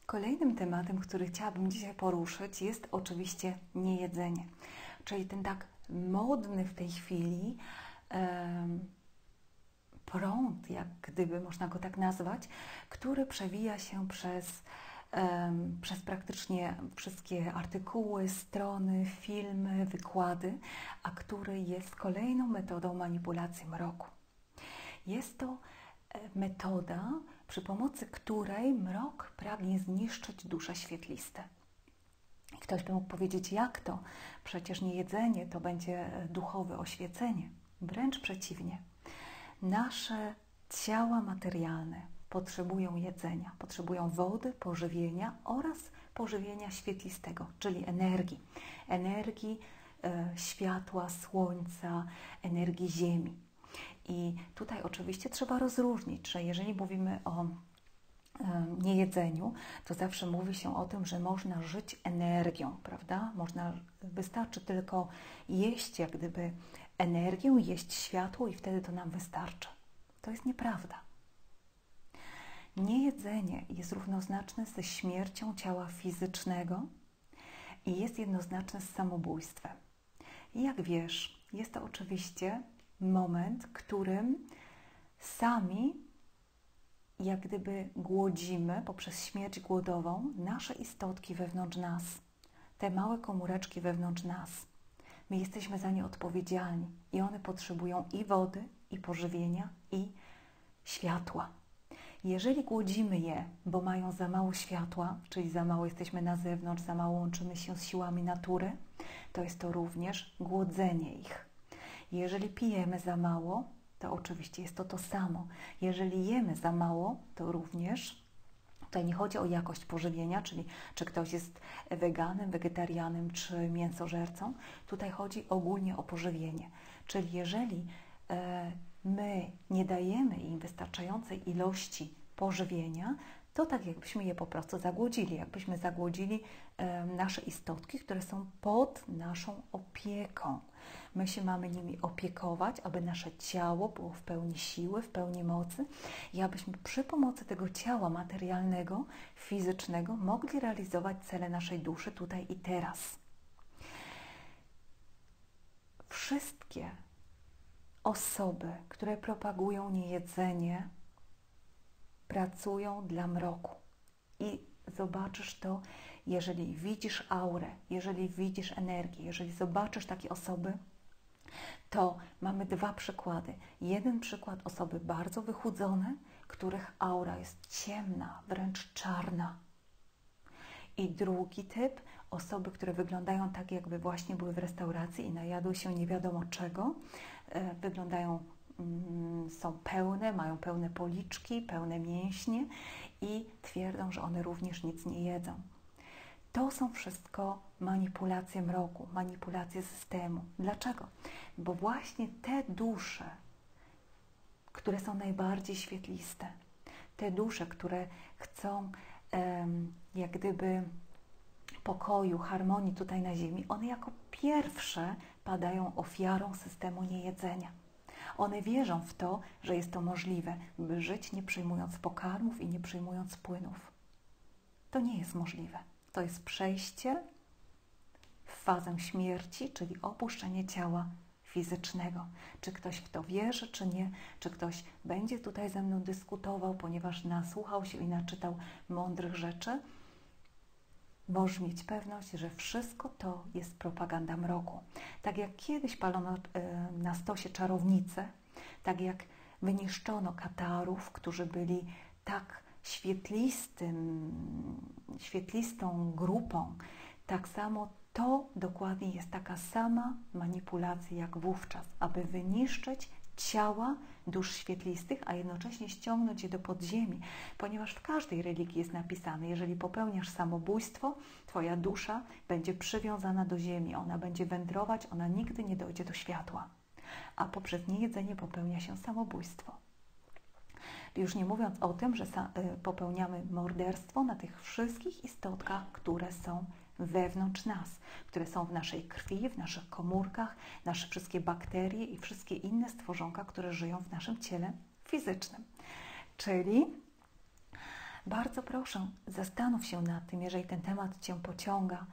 Kolejnym tematem, który chciałabym dzisiaj poruszyć, jest oczywiście niejedzenie. Czyli ten tak modny w tej chwili prąd, jak gdyby można go tak nazwać, który przewija się przez praktycznie wszystkie artykuły, strony, filmy, wykłady, a który jest kolejną metodą manipulacji mroku. Jest to metoda, przy pomocy której mrok pragnie zniszczyć dusze świetliste. Ktoś by mógł powiedzieć, jak to? Przecież nie jedzenie to będzie duchowe oświecenie. Wręcz przeciwnie. Nasze ciała materialne potrzebują jedzenia, potrzebują wody, pożywienia oraz pożywienia świetlistego, czyli energii. Energii światła, słońca, energii ziemi. I tutaj oczywiście trzeba rozróżnić, że jeżeli mówimy o niejedzeniu, to zawsze mówi się o tym, że można żyć energią, prawda? Wystarczy tylko jeść jak gdyby energię, jeść światło i wtedy to nam wystarczy. To jest nieprawda. Niejedzenie jest równoznaczne ze śmiercią ciała fizycznego i jest jednoznaczne z samobójstwem. I jak wiesz, jest to oczywiście moment, w którym sami jak gdyby głodzimy poprzez śmierć głodową nasze istotki wewnątrz nas, te małe komóreczki wewnątrz nas. My jesteśmy za nie odpowiedzialni i one potrzebują i wody, i pożywienia, i światła. Jeżeli głodzimy je, bo mają za mało światła, czyli za mało jesteśmy na zewnątrz, za mało łączymy się z siłami natury, to jest to również głodzenie ich. Jeżeli pijemy za mało, to oczywiście jest to samo. Jeżeli jemy za mało, to również, tutaj nie chodzi o jakość pożywienia, czyli czy ktoś jest weganem, wegetarianem czy mięsożercą, tutaj chodzi ogólnie o pożywienie. Czyli jeżeli my nie dajemy im wystarczającej ilości pożywienia, to tak jakbyśmy je po prostu zagłodzili, jakbyśmy zagłodzili nasze istotki, które są pod naszą opieką. My się mamy nimi opiekować, aby nasze ciało było w pełni siły, w pełni mocy i abyśmy przy pomocy tego ciała materialnego, fizycznego mogli realizować cele naszej duszy tutaj i teraz. Wszystkie osoby, które propagują niejedzenie, pracują dla mroku i zobaczysz to, jeżeli widzisz aurę, jeżeli widzisz energię, jeżeli zobaczysz takie osoby, to mamy dwa przykłady. Jeden przykład osoby bardzo wychudzone, których aura jest ciemna, wręcz czarna. I drugi typ, osoby, które wyglądają tak, jakby właśnie były w restauracji i najadły się nie wiadomo czego, wyglądają, są pełne, mają pełne policzki, pełne mięśnie i twierdzą, że one również nic nie jedzą. To są wszystko manipulacje mroku, manipulacje systemu. Dlaczego? Bo właśnie te dusze, które są najbardziej świetliste, te dusze, które chcą jak gdyby pokoju, harmonii tutaj na ziemi, one jako pierwsze padają ofiarą systemu niejedzenia. One wierzą w to, że jest to możliwe, by żyć nie przyjmując pokarmów i nie przyjmując płynów. To nie jest możliwe. To jest przejście w fazę śmierci, czyli opuszczenie ciała fizycznego. Czy ktoś w to wierzy, czy nie, czy ktoś będzie tutaj ze mną dyskutował, ponieważ nasłuchał się i naczytał mądrych rzeczy, możesz mieć pewność, że wszystko to jest propaganda mroku. Tak jak kiedyś palono na stosie czarownice, tak jak wyniszczono Katarów, którzy byli tak świetlistą grupą, tak samo to dokładnie jest taka sama manipulacja jak wówczas, aby wyniszczyć ciała dusz świetlistych, a jednocześnie ściągnąć je do podziemi, ponieważ w każdej religii jest napisane, jeżeli popełniasz samobójstwo, twoja dusza będzie przywiązana do ziemi, ona będzie wędrować, ona nigdy nie dojdzie do światła, a poprzez niejedzenie popełnia się samobójstwo. Już nie mówiąc o tym, że popełniamy morderstwo na tych wszystkich istotkach, które są wewnątrz nas, które są w naszej krwi, w naszych komórkach, nasze wszystkie bakterie i wszystkie inne stworzonka, które żyją w naszym ciele fizycznym. Czyli bardzo proszę, zastanów się nad tym, jeżeli ten temat cię pociąga,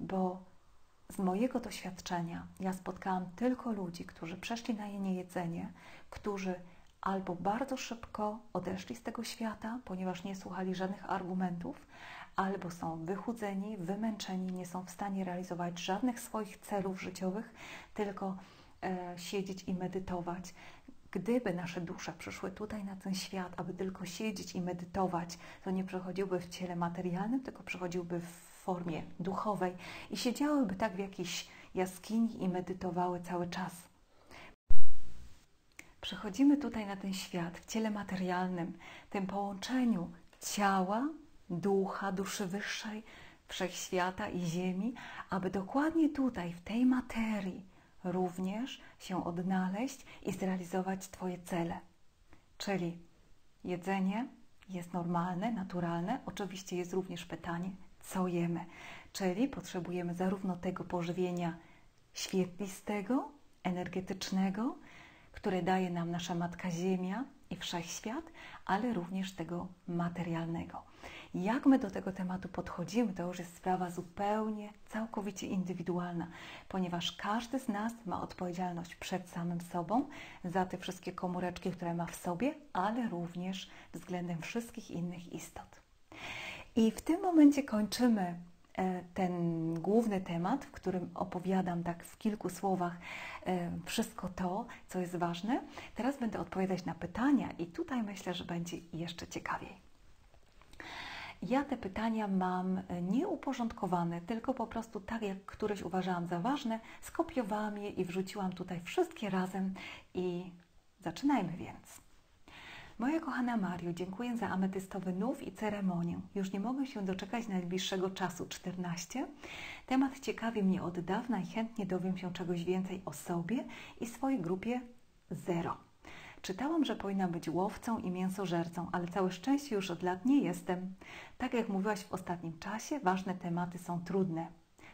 bo z mojego doświadczenia ja spotkałam tylko ludzi, którzy przeszli na niejedzenie, którzy albo bardzo szybko odeszli z tego świata, ponieważ nie słuchali żadnych argumentów, albo są wychudzeni, wymęczeni, nie są w stanie realizować żadnych swoich celów życiowych, tylko siedzieć i medytować. Gdyby nasze dusze przyszły tutaj na ten świat, aby tylko siedzieć i medytować, to nie przychodziłby w ciele materialnym, tylko przychodziłby w formie duchowej i siedziałyby tak w jakiejś jaskini i medytowały cały czas. Przychodzimy tutaj na ten świat w ciele materialnym, tym połączeniu ciała, ducha, duszy wyższej, wszechświata i ziemi, aby dokładnie tutaj, w tej materii, również się odnaleźć i zrealizować Twoje cele. Czyli jedzenie jest normalne, naturalne. Oczywiście jest również pytanie, co jemy. Czyli potrzebujemy zarówno tego pożywienia świetlistego, energetycznego, które daje nam nasza Matka Ziemia i Wszechświat, ale również tego materialnego. Jak my do tego tematu podchodzimy, to już jest sprawa zupełnie, całkowicie indywidualna, ponieważ każdy z nas ma odpowiedzialność przed samym sobą za te wszystkie komóreczki, które ma w sobie, ale również względem wszystkich innych istot. I w tym momencie kończymy ten główny temat, w którym opowiadam tak w kilku słowach wszystko to, co jest ważne. Teraz będę odpowiadać na pytania i tutaj myślę, że będzie jeszcze ciekawiej. Ja te pytania mam nieuporządkowane, tylko po prostu tak, jak któreś uważałam za ważne, skopiowałam je i wrzuciłam tutaj wszystkie razem i zaczynajmy więc. Moja kochana Mario, dziękuję za ametystowy nów i ceremonię. Już nie mogę się doczekać najbliższego czasu, 14. Temat ciekawi mnie od dawna i chętnie dowiem się czegoś więcej o sobie i swojej grupie 0. Czytałam, że powinna być łowcą i mięsożercą, ale całe szczęście już od lat nie jestem. Tak jak mówiłaś w ostatnim czasie, ważne tematy są trudne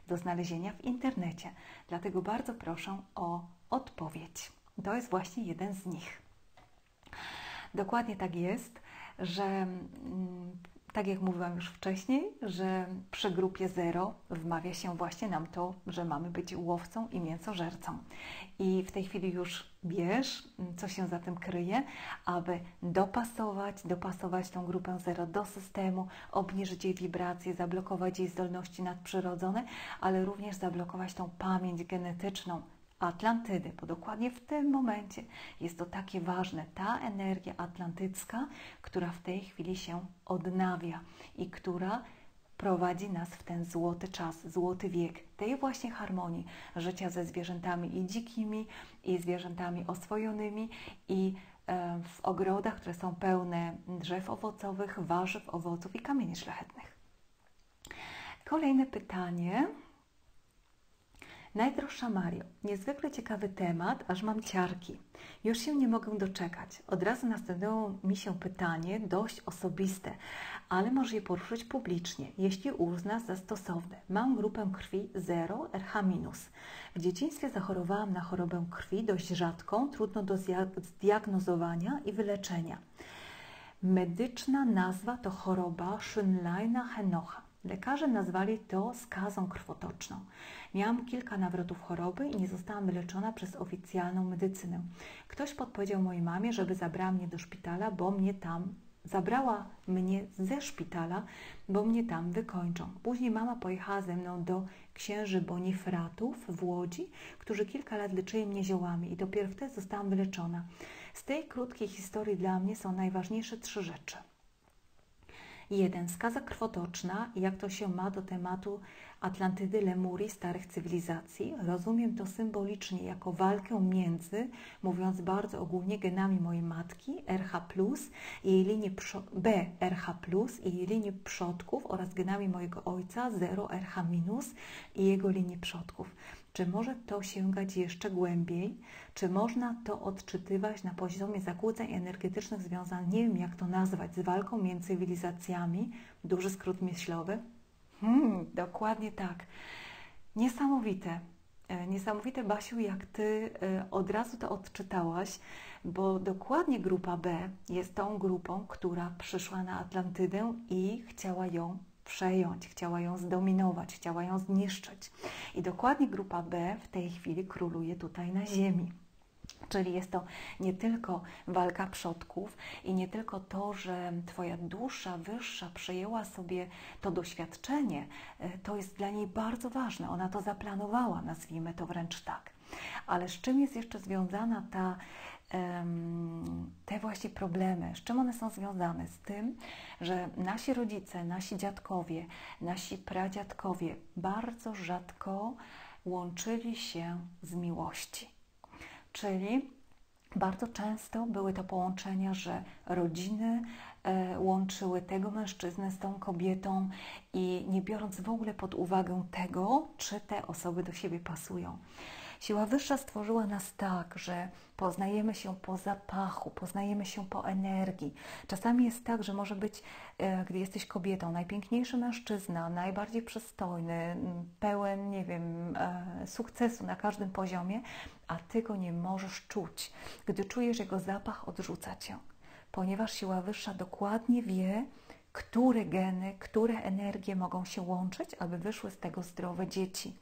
do znalezienia w internecie, dlatego bardzo proszę o odpowiedź. To jest właśnie jeden z nich. Dokładnie tak jest, że tak jak mówiłam już wcześniej, że przy grupie 0 wmawia się właśnie nam to, że mamy być łowcą i mięsożercą. I w tej chwili już wiesz, co się za tym kryje, aby dopasować tą grupę 0 do systemu, obniżyć jej wibracje, zablokować jej zdolności nadprzyrodzone, ale również zablokować tą pamięć genetyczną Atlantydy, bo dokładnie w tym momencie jest to takie ważne, ta energia atlantycka, która w tej chwili się odnawia i która prowadzi nas w ten złoty czas, złoty wiek tej właśnie harmonii życia ze zwierzętami i dzikimi, i zwierzętami oswojonymi, i w ogrodach, które są pełne drzew owocowych, warzyw, owoców i kamieni szlachetnych. Kolejne pytanie. Najdroższa Mario, niezwykle ciekawy temat, aż mam ciarki. Już się nie mogę doczekać. Od razu następnęło mi się pytanie dość osobiste, ale może je poruszyć publicznie, jeśli uznasz za stosowne. Mam grupę krwi 0 RH-. W dzieciństwie zachorowałam na chorobę krwi dość rzadką, trudno do zdiagnozowania i wyleczenia. Medyczna nazwa to choroba Schönleina-Henocha. Lekarze nazwali to skazą krwotoczną. Miałam kilka nawrotów choroby i nie zostałam wyleczona przez oficjalną medycynę. Ktoś podpowiedział mojej mamie, żeby zabrała mnie ze szpitala, bo mnie tam wykończą. Później mama pojechała ze mną do Księży Bonifratów w Łodzi, którzy kilka lat leczyli mnie ziołami i dopiero wtedy zostałam wyleczona. Z tej krótkiej historii dla mnie są najważniejsze 3 rzeczy. 1. Skaza krwotoczna, jak to się ma do tematu Atlantydy, Lemurii, starych cywilizacji. Rozumiem to symbolicznie jako walkę między, mówiąc bardzo ogólnie, genami mojej matki, RH+, i jej linii BRH+, i jej linii przodków oraz genami mojego ojca, 0RH- i jego linii przodków. Czy może to sięgać jeszcze głębiej? Czy można to odczytywać na poziomie zakłóceń energetycznych związanych, nie wiem jak to nazwać, z walką między cywilizacjami? Duży skrót myślowy? Dokładnie tak. Niesamowite. Niesamowite, Basiu, jak Ty od razu to odczytałaś, bo dokładnie grupa B jest tą grupą, która przyszła na Atlantydę i chciała ją przejąć, chciała ją zdominować, chciała ją zniszczyć. I dokładnie grupa B w tej chwili króluje tutaj na Ziemi. Czyli jest to nie tylko walka przodków i nie tylko to, że Twoja dusza wyższa przyjęła sobie to doświadczenie, to jest dla niej bardzo ważne. Ona to zaplanowała, nazwijmy to wręcz tak. Ale z czym jest jeszcze związana te właśnie problemy? Z czym one są związane? Z tym, że nasi rodzice, nasi dziadkowie, nasi pradziadkowie bardzo rzadko łączyli się z miłości. Czyli bardzo często były to połączenia, że rodziny łączyły tego mężczyznę z tą kobietą i nie biorąc w ogóle pod uwagę tego, czy te osoby do siebie pasują. Siła wyższa stworzyła nas tak, że poznajemy się po zapachu, poznajemy się po energii. Czasami jest tak, że może być, gdy jesteś kobietą, najpiękniejszy mężczyzna, najbardziej przystojny, pełen, nie wiem, sukcesu na każdym poziomie, a Ty go nie możesz czuć. Gdy czujesz jego zapach, odrzuca Cię, ponieważ siła wyższa dokładnie wie, które geny, które energie mogą się łączyć, aby wyszły z tego zdrowe dzieci.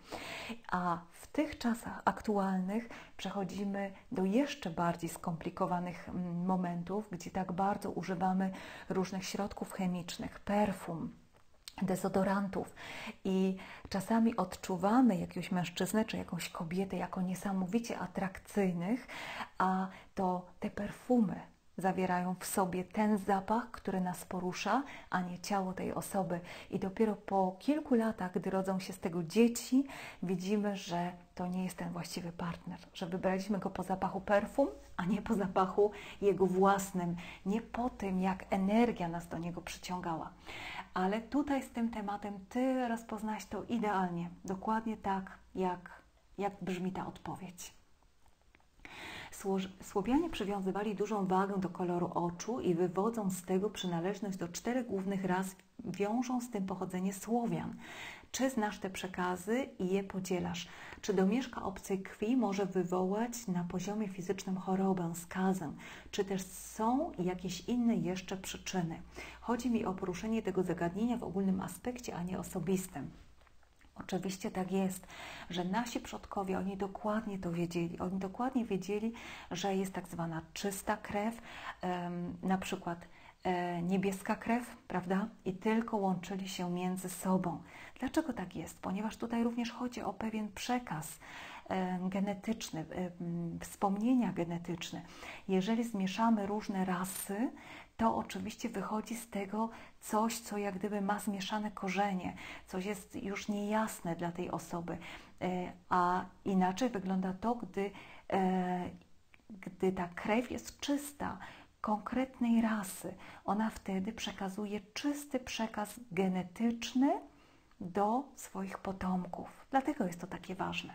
A w tych czasach aktualnych przechodzimy do jeszcze bardziej skomplikowanych momentów, gdzie tak bardzo używamy różnych środków chemicznych, perfum, dezodorantów i czasami odczuwamy jakiegoś mężczyznę czy jakąś kobietę jako niesamowicie atrakcyjnych, a to te perfumy zawierają w sobie ten zapach, który nas porusza, a nie ciało tej osoby. I dopiero po kilku latach, gdy rodzą się z tego dzieci, widzimy, że to nie jest ten właściwy partner, że wybraliśmy go po zapachu perfum, a nie po zapachu jego własnym, nie po tym, jak energia nas do niego przyciągała. Ale tutaj z tym tematem Ty rozpoznałaś to idealnie, dokładnie tak, jak brzmi ta odpowiedź. Słowianie przywiązywali dużą wagę do koloru oczu i wywodzą z tego przynależność do 4 głównych ras, wiążą z tym pochodzenie Słowian. Czy znasz te przekazy i je podzielasz? Czy domieszka obcej krwi może wywołać na poziomie fizycznym chorobę, skazę? Czy też są jakieś inne jeszcze przyczyny? Chodzi mi o poruszenie tego zagadnienia w ogólnym aspekcie, a nie osobistym. Oczywiście tak jest, że nasi przodkowie, oni dokładnie to wiedzieli. Oni dokładnie wiedzieli, że jest tak zwana czysta krew, na przykład niebieska krew, prawda? I tylko łączyli się między sobą. Dlaczego tak jest? Ponieważ tutaj również chodzi o pewien przekaz genetyczny, wspomnienia genetyczne. Jeżeli zmieszamy różne rasy, to oczywiście wychodzi z tego coś, co jak gdyby ma zmieszane korzenie, coś jest już niejasne dla tej osoby, a inaczej wygląda to, gdy ta krew jest czysta, konkretnej rasy. Ona wtedy przekazuje czysty przekaz genetyczny do swoich potomków. Dlatego jest to takie ważne.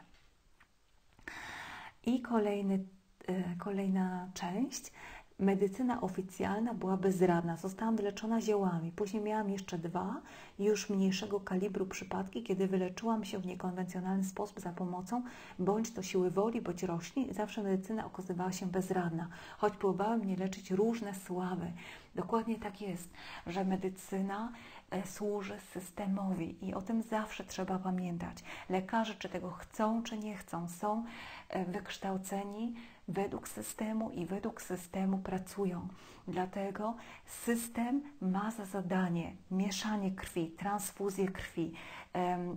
I kolejna część. Medycyna oficjalna była bezradna. Zostałam wyleczona ziołami. Później miałam jeszcze 2 już mniejszego kalibru przypadki, kiedy wyleczyłam się w niekonwencjonalny sposób za pomocą bądź to siły woli, bądź roślin. I zawsze medycyna okazywała się bezradna, choć próbowały mnie leczyć różne sławy. Dokładnie tak jest, że medycyna służy systemowi i o tym zawsze trzeba pamiętać. Lekarze, czy tego chcą, czy nie chcą, są wykształceni według systemu i według systemu pracują. Dlatego system ma za zadanie mieszanie krwi, transfuzję krwi,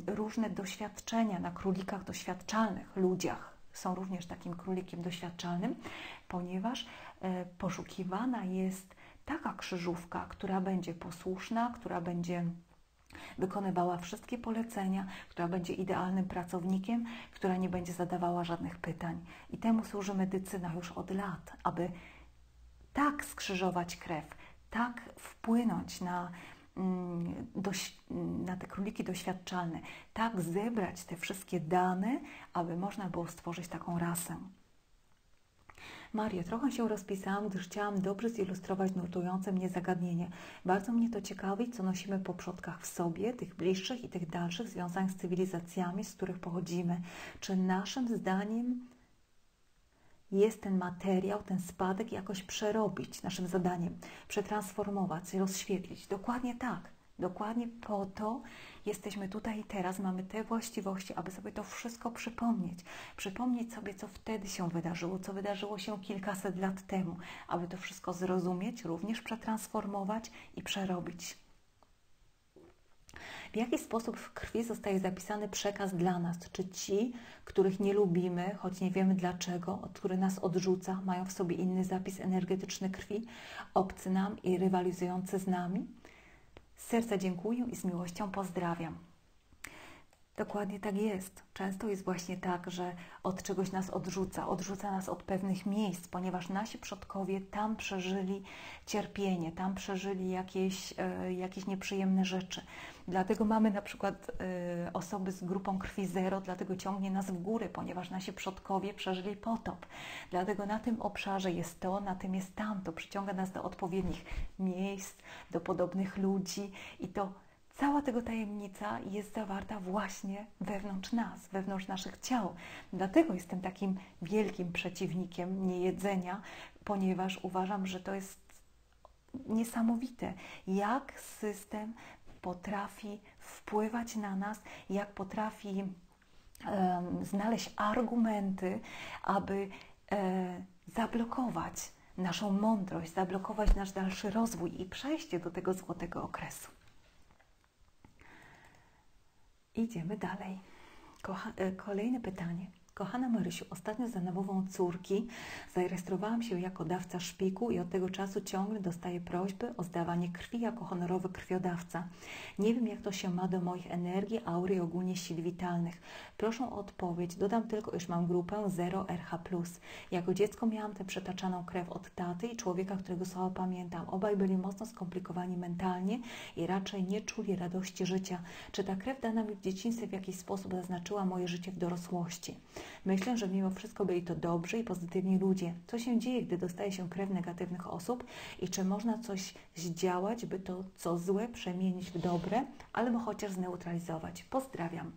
różne doświadczenia na królikach doświadczalnych, ludziach. Są również takim królikiem doświadczalnym, ponieważ poszukiwana jest taka krzyżówka, która będzie posłuszna, która będzie wykonywała wszystkie polecenia, która będzie idealnym pracownikiem, która nie będzie zadawała żadnych pytań. I temu służy medycyna już od lat, aby tak skrzyżować krew, tak wpłynąć na te króliki doświadczalne, tak zebrać te wszystkie dane, aby można było stworzyć taką rasę. Mario, trochę się rozpisałam, gdyż chciałam dobrze zilustrować nurtujące mnie zagadnienie. Bardzo mnie to ciekawi, co nosimy po przodkach w sobie, tych bliższych i tych dalszych związań z cywilizacjami, z których pochodzimy. Czy naszym zdaniem jest ten materiał, ten spadek jakoś przerobić, naszym zadaniem przetransformować, rozświetlić? Dokładnie tak. Dokładnie po to jesteśmy tutaj i teraz, mamy te właściwości, aby sobie to wszystko przypomnieć. Przypomnieć sobie, co wtedy się wydarzyło, co wydarzyło się kilkaset lat temu, aby to wszystko zrozumieć, również przetransformować i przerobić. W jaki sposób w krwi zostaje zapisany przekaz dla nas? Czy ci, których nie lubimy, choć nie wiemy dlaczego, który nas odrzuca, mają w sobie inny zapis energetyczny krwi, obcy nam i rywalizujący z nami? Z serca dziękuję i z miłością pozdrawiam. Dokładnie tak jest. Często jest właśnie tak, że od czegoś nas odrzuca. Odrzuca nas od pewnych miejsc, ponieważ nasi przodkowie tam przeżyli cierpienie, tam przeżyli jakieś nieprzyjemne rzeczy. Dlatego mamy na przykład osoby z grupą krwi 0, dlatego ciągnie nas w górę, ponieważ nasi przodkowie przeżyli potop. Dlatego na tym obszarze jest to, na tym jest tamto. Przyciąga nas do odpowiednich miejsc, do podobnych ludzi i to cała tego tajemnica jest zawarta właśnie wewnątrz nas, wewnątrz naszych ciał. Dlatego jestem takim wielkim przeciwnikiem niejedzenia, ponieważ uważam, że to jest niesamowite, jak system potrafi wpływać na nas, jak potrafi znaleźć argumenty, aby zablokować naszą mądrość, zablokować nasz dalszy rozwój i przejście do tego złotego okresu. Idziemy dalej. Kolejne pytanie. Kochana Marysiu, ostatnio za namową córki zarejestrowałam się jako dawca szpiku i od tego czasu ciągle dostaję prośby o zdawanie krwi jako honorowy krwiodawca. Nie wiem, jak to się ma do moich energii, aury i ogólnie sił witalnych. Proszę o odpowiedź. Dodam tylko, iż mam grupę 0RH+. Jako dziecko miałam tę przetaczaną krew od taty i człowieka, którego słabo pamiętam. Obaj byli mocno skomplikowani mentalnie i raczej nie czuli radości życia. Czy ta krew dana mi w dzieciństwie w jakiś sposób zaznaczyła moje życie w dorosłości? Myślę, że mimo wszystko byli to dobrzy i pozytywni ludzie. Co się dzieje, gdy dostaje się krew negatywnych osób i czy można coś zdziałać, by to co złe przemienić w dobre albo chociaż zneutralizować? Pozdrawiam.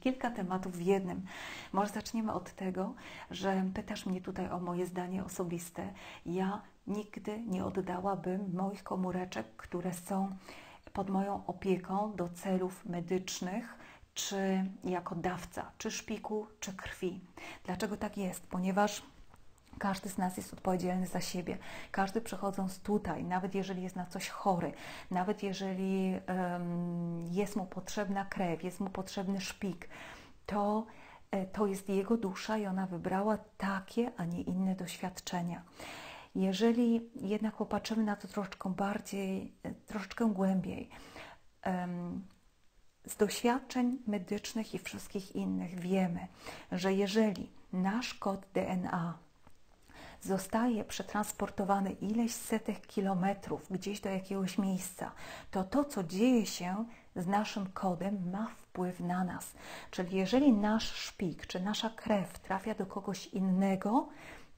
Kilka tematów w jednym. Może zaczniemy od tego, że pytasz mnie tutaj o moje zdanie osobiste. Ja nigdy nie oddałabym moich komóreczek, które są pod moją opieką do celów medycznych, czy jako dawca, czy szpiku, czy krwi. Dlaczego tak jest? Ponieważ każdy z nas jest odpowiedzialny za siebie. Każdy, przechodząc tutaj, nawet jeżeli jest na coś chory, nawet jeżeli jest mu potrzebna krew, jest mu potrzebny szpik, to jest jego dusza i ona wybrała takie, a nie inne doświadczenia. Jeżeli jednak popatrzymy na to troszeczkę bardziej, troszeczkę głębiej, z doświadczeń medycznych i wszystkich innych wiemy, że jeżeli nasz kod DNA zostaje przetransportowany ileś setek kilometrów gdzieś do jakiegoś miejsca, to to, co dzieje się z naszym kodem, ma wpływ na nas. Czyli jeżeli nasz szpik czy nasza krew trafia do kogoś innego,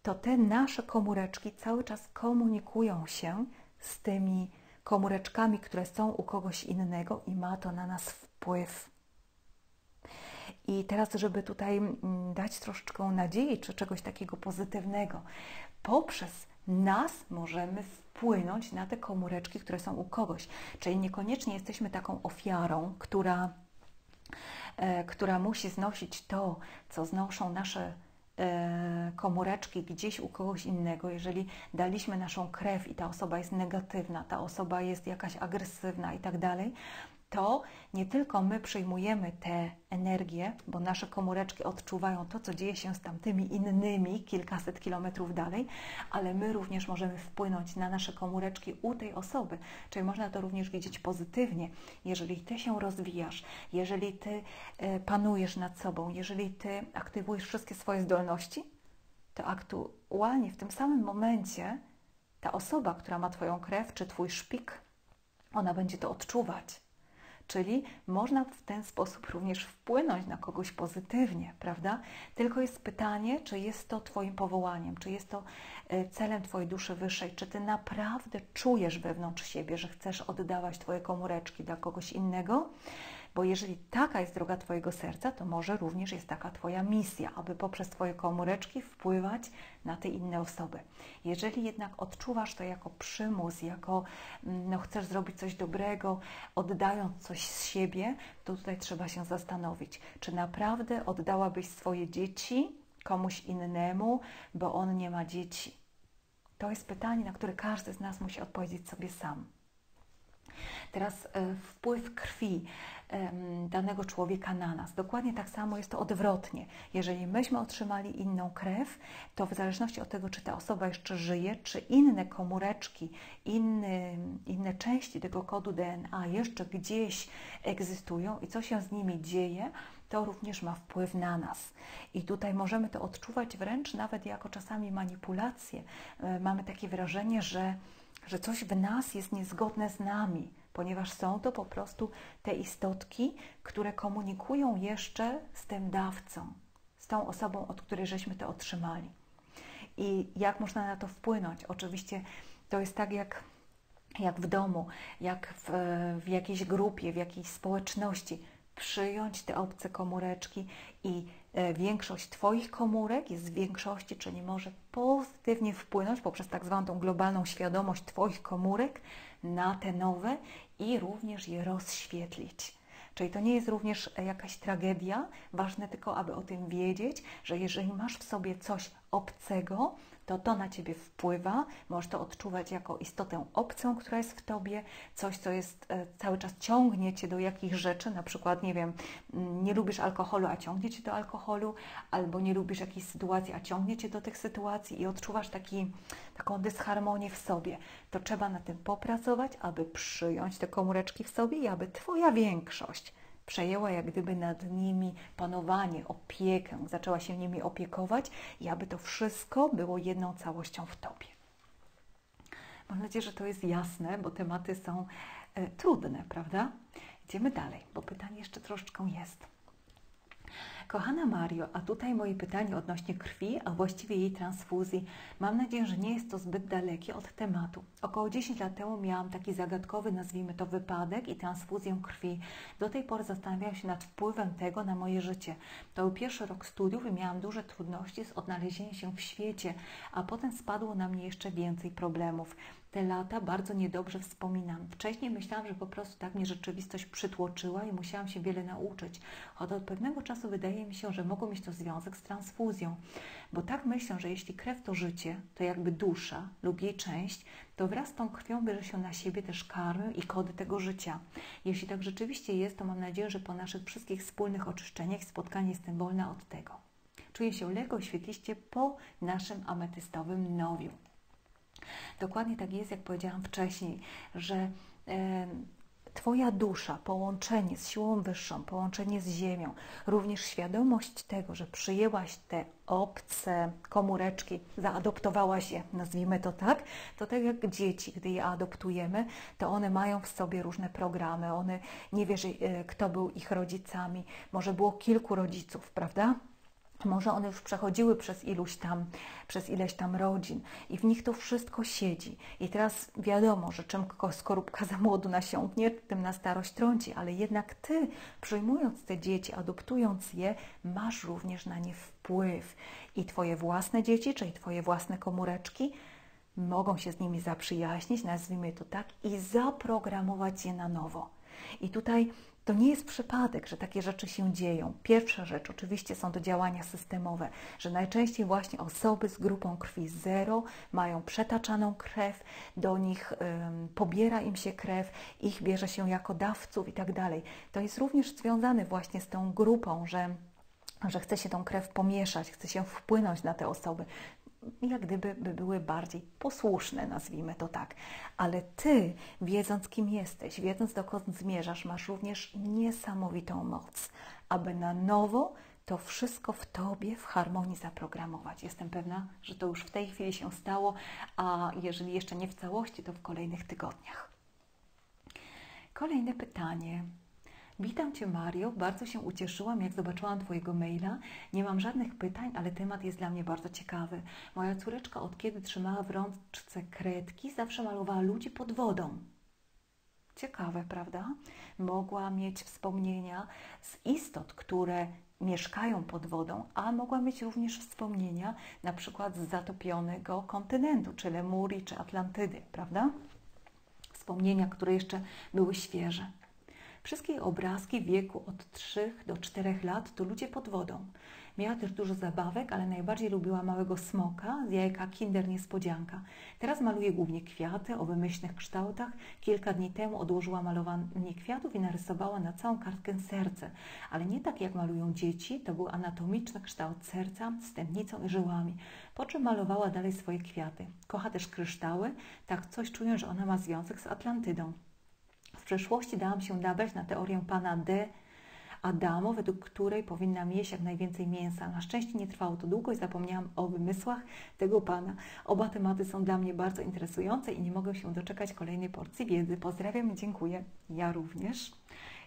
to te nasze komóreczki cały czas komunikują się z tymi komóreczkami, które są u kogoś innego i ma to na nas wpływ. I teraz, żeby tutaj dać troszeczkę nadziei czy czegoś takiego pozytywnego, poprzez nas możemy wpłynąć na te komóreczki, które są u kogoś. Czyli niekoniecznie jesteśmy taką ofiarą, która musi znosić to, co znoszą nasze komóreczki gdzieś u kogoś innego. Jeżeli daliśmy naszą krew i ta osoba jest negatywna, ta osoba jest jakaś agresywna i tak dalej, to nie tylko my przyjmujemy tę energię, bo nasze komóreczki odczuwają to, co dzieje się z tamtymi innymi kilkaset kilometrów dalej, ale my również możemy wpłynąć na nasze komóreczki u tej osoby. Czyli można to również widzieć pozytywnie. Jeżeli Ty się rozwijasz, jeżeli Ty panujesz nad sobą, jeżeli Ty aktywujesz wszystkie swoje zdolności, to aktualnie w tym samym momencie ta osoba, która ma Twoją krew czy Twój szpik, ona będzie to odczuwać. Czyli można w ten sposób również wpłynąć na kogoś pozytywnie, prawda? Tylko jest pytanie, czy jest to Twoim powołaniem, czy jest to celem Twojej duszy wyższej, czy Ty naprawdę czujesz wewnątrz siebie, że chcesz oddawać Twoje komóreczki dla kogoś innego, bo jeżeli taka jest droga Twojego serca, to może również jest taka Twoja misja, aby poprzez Twoje komóreczki wpływać na te inne osoby. Jeżeli jednak odczuwasz to jako przymus, jako chcesz zrobić coś dobrego, oddając coś z siebie, to tutaj trzeba się zastanowić, czy naprawdę oddałabyś swoje dzieci komuś innemu, bo on nie ma dzieci. To jest pytanie, na które każdy z nas musi odpowiedzieć sobie sam. Teraz wpływ krwi danego człowieka na nas. Dokładnie tak samo jest to odwrotnie. Jeżeli myśmy otrzymali inną krew, to w zależności od tego, czy ta osoba jeszcze żyje, czy inne komóreczki, inne części tego kodu DNA jeszcze gdzieś egzystują i co się z nimi dzieje, to również ma wpływ na nas. I tutaj możemy to odczuwać wręcz nawet jako czasami manipulację. Mamy takie wrażenie, że coś w nas jest niezgodne z nami, ponieważ są to po prostu te istotki, które komunikują jeszcze z tym dawcą, z tą osobą, od której żeśmy to otrzymali. I jak można na to wpłynąć? Oczywiście to jest tak jak w domu, jak w jakiejś grupie, w jakiejś społeczności. Przyjąć te obce komóreczki i większość Twoich komórek jest w większości, czyli może pozytywnie wpłynąć poprzez tak zwaną globalną świadomość Twoich komórek na te nowe i również je rozświetlić. Czyli to nie jest również jakaś tragedia, ważne tylko, aby o tym wiedzieć, że jeżeli masz w sobie coś obcego, to to na Ciebie wpływa, możesz to odczuwać jako istotę obcą, która jest w Tobie, coś, co jest cały czas ciągnie Cię do jakichś rzeczy, na przykład, nie wiem, nie lubisz alkoholu, a ciągnie Cię do alkoholu, albo nie lubisz jakiejś sytuacji, a ciągnie Cię do tych sytuacji i odczuwasz taką dysharmonię w sobie. To trzeba na tym popracować, aby przyjąć te komóreczki w sobie i aby Twoja większość przejęła jak gdyby nad nimi panowanie, opiekę, zaczęła się nimi opiekować i aby to wszystko było jedną całością w Tobie. Mam nadzieję, że to jest jasne, bo tematy są trudne, prawda? Idziemy dalej, bo pytanie jeszcze troszeczkę jest. Kochana Mario, a tutaj moje pytanie odnośnie krwi, a właściwie jej transfuzji. Mam nadzieję, że nie jest to zbyt dalekie od tematu. Około 10 lat temu miałam taki zagadkowy, nazwijmy to, wypadek i transfuzję krwi. Do tej pory zastanawiałam się nad wpływem tego na moje życie. To był pierwszy rok studiów i miałam duże trudności z odnalezieniem się w świecie, a potem spadło na mnie jeszcze więcej problemów. Te lata bardzo niedobrze wspominam. Wcześniej myślałam, że po prostu tak mnie rzeczywistość przytłoczyła i musiałam się wiele nauczyć. Choć od pewnego czasu wydaje mi się, że mogło mieć to związek z transfuzją. Bo tak myślę, że jeśli krew to życie, to jakby dusza lub jej część, to wraz z tą krwią bierze się na siebie też karmę i kody tego życia. Jeśli tak rzeczywiście jest, to mam nadzieję, że po naszych wszystkich wspólnych oczyszczeniach spotkanie jestem wolna od tego. Czuję się lekko i świetliście po naszym ametystowym nowiu. Dokładnie tak jest, jak powiedziałam wcześniej, że Twoja dusza, połączenie z siłą wyższą, połączenie z ziemią, również świadomość tego, że przyjęłaś te obce komóreczki, zaadoptowałaś je, nazwijmy to tak jak dzieci, gdy je adoptujemy, to one mają w sobie różne programy, one nie wiesz, kto był ich rodzicami, może było kilku rodziców, prawda? Może one już przechodziły przez ileś tam rodzin i w nich to wszystko siedzi. I teraz wiadomo, że czym skorupka za młodu nasiąknie, tym na starość trąci, ale jednak Ty, przyjmując te dzieci, adoptując je, masz również na nie wpływ. I Twoje własne dzieci, czyli Twoje własne komóreczki, mogą się z nimi zaprzyjaźnić, nazwijmy to tak, i zaprogramować je na nowo. I tutaj to nie jest przypadek, że takie rzeczy się dzieją. Pierwsza rzecz, oczywiście są to działania systemowe, że najczęściej właśnie osoby z grupą krwi 0 mają przetaczaną krew, do nich pobiera im się krew, ich bierze się jako dawców i tak dalej. To jest również związane właśnie z tą grupą, że chce się tą krew pomieszać, chce się wpłynąć na te osoby. Jak gdyby były bardziej posłuszne, nazwijmy to tak. Ale Ty, wiedząc kim jesteś, wiedząc dokąd zmierzasz, masz również niesamowitą moc, aby na nowo to wszystko w Tobie w harmonii zaprogramować. Jestem pewna, że to już w tej chwili się stało, a jeżeli jeszcze nie w całości, to w kolejnych tygodniach. Kolejne pytanie. Witam Cię, Mario. Bardzo się ucieszyłam, jak zobaczyłam Twojego maila. Nie mam żadnych pytań, ale temat jest dla mnie bardzo ciekawy. Moja córeczka od kiedy trzymała w rączce kredki, zawsze malowała ludzi pod wodą. Ciekawe, prawda? Mogła mieć wspomnienia z istot, które mieszkają pod wodą, a mogła mieć również wspomnienia na przykład z zatopionego kontynentu, czy Lemurii, czy Atlantydy, prawda? Wspomnienia, które jeszcze były świeże. Wszystkie obrazki w wieku od 3 do 4 lat to ludzie pod wodą. Miała też dużo zabawek, ale najbardziej lubiła małego smoka z jajka Kinder Niespodzianka. Teraz maluje głównie kwiaty o wymyślnych kształtach. Kilka dni temu odłożyła malowanie kwiatów i narysowała na całą kartkę serce. Ale nie tak jak malują dzieci, to był anatomiczny kształt serca z tętnicą i żyłami. Po czym malowała dalej swoje kwiaty. Kocha też kryształy, tak coś czuję, że ona ma związek z Atlantydą. W przeszłości dałam się nabrać na teorię Pana D. Adamo, według której powinna mieć jak najwięcej mięsa. Na szczęście nie trwało to długo i zapomniałam o wymysłach tego pana. Oba tematy są dla mnie bardzo interesujące i nie mogę się doczekać kolejnej porcji wiedzy. Pozdrawiam i dziękuję. Ja również.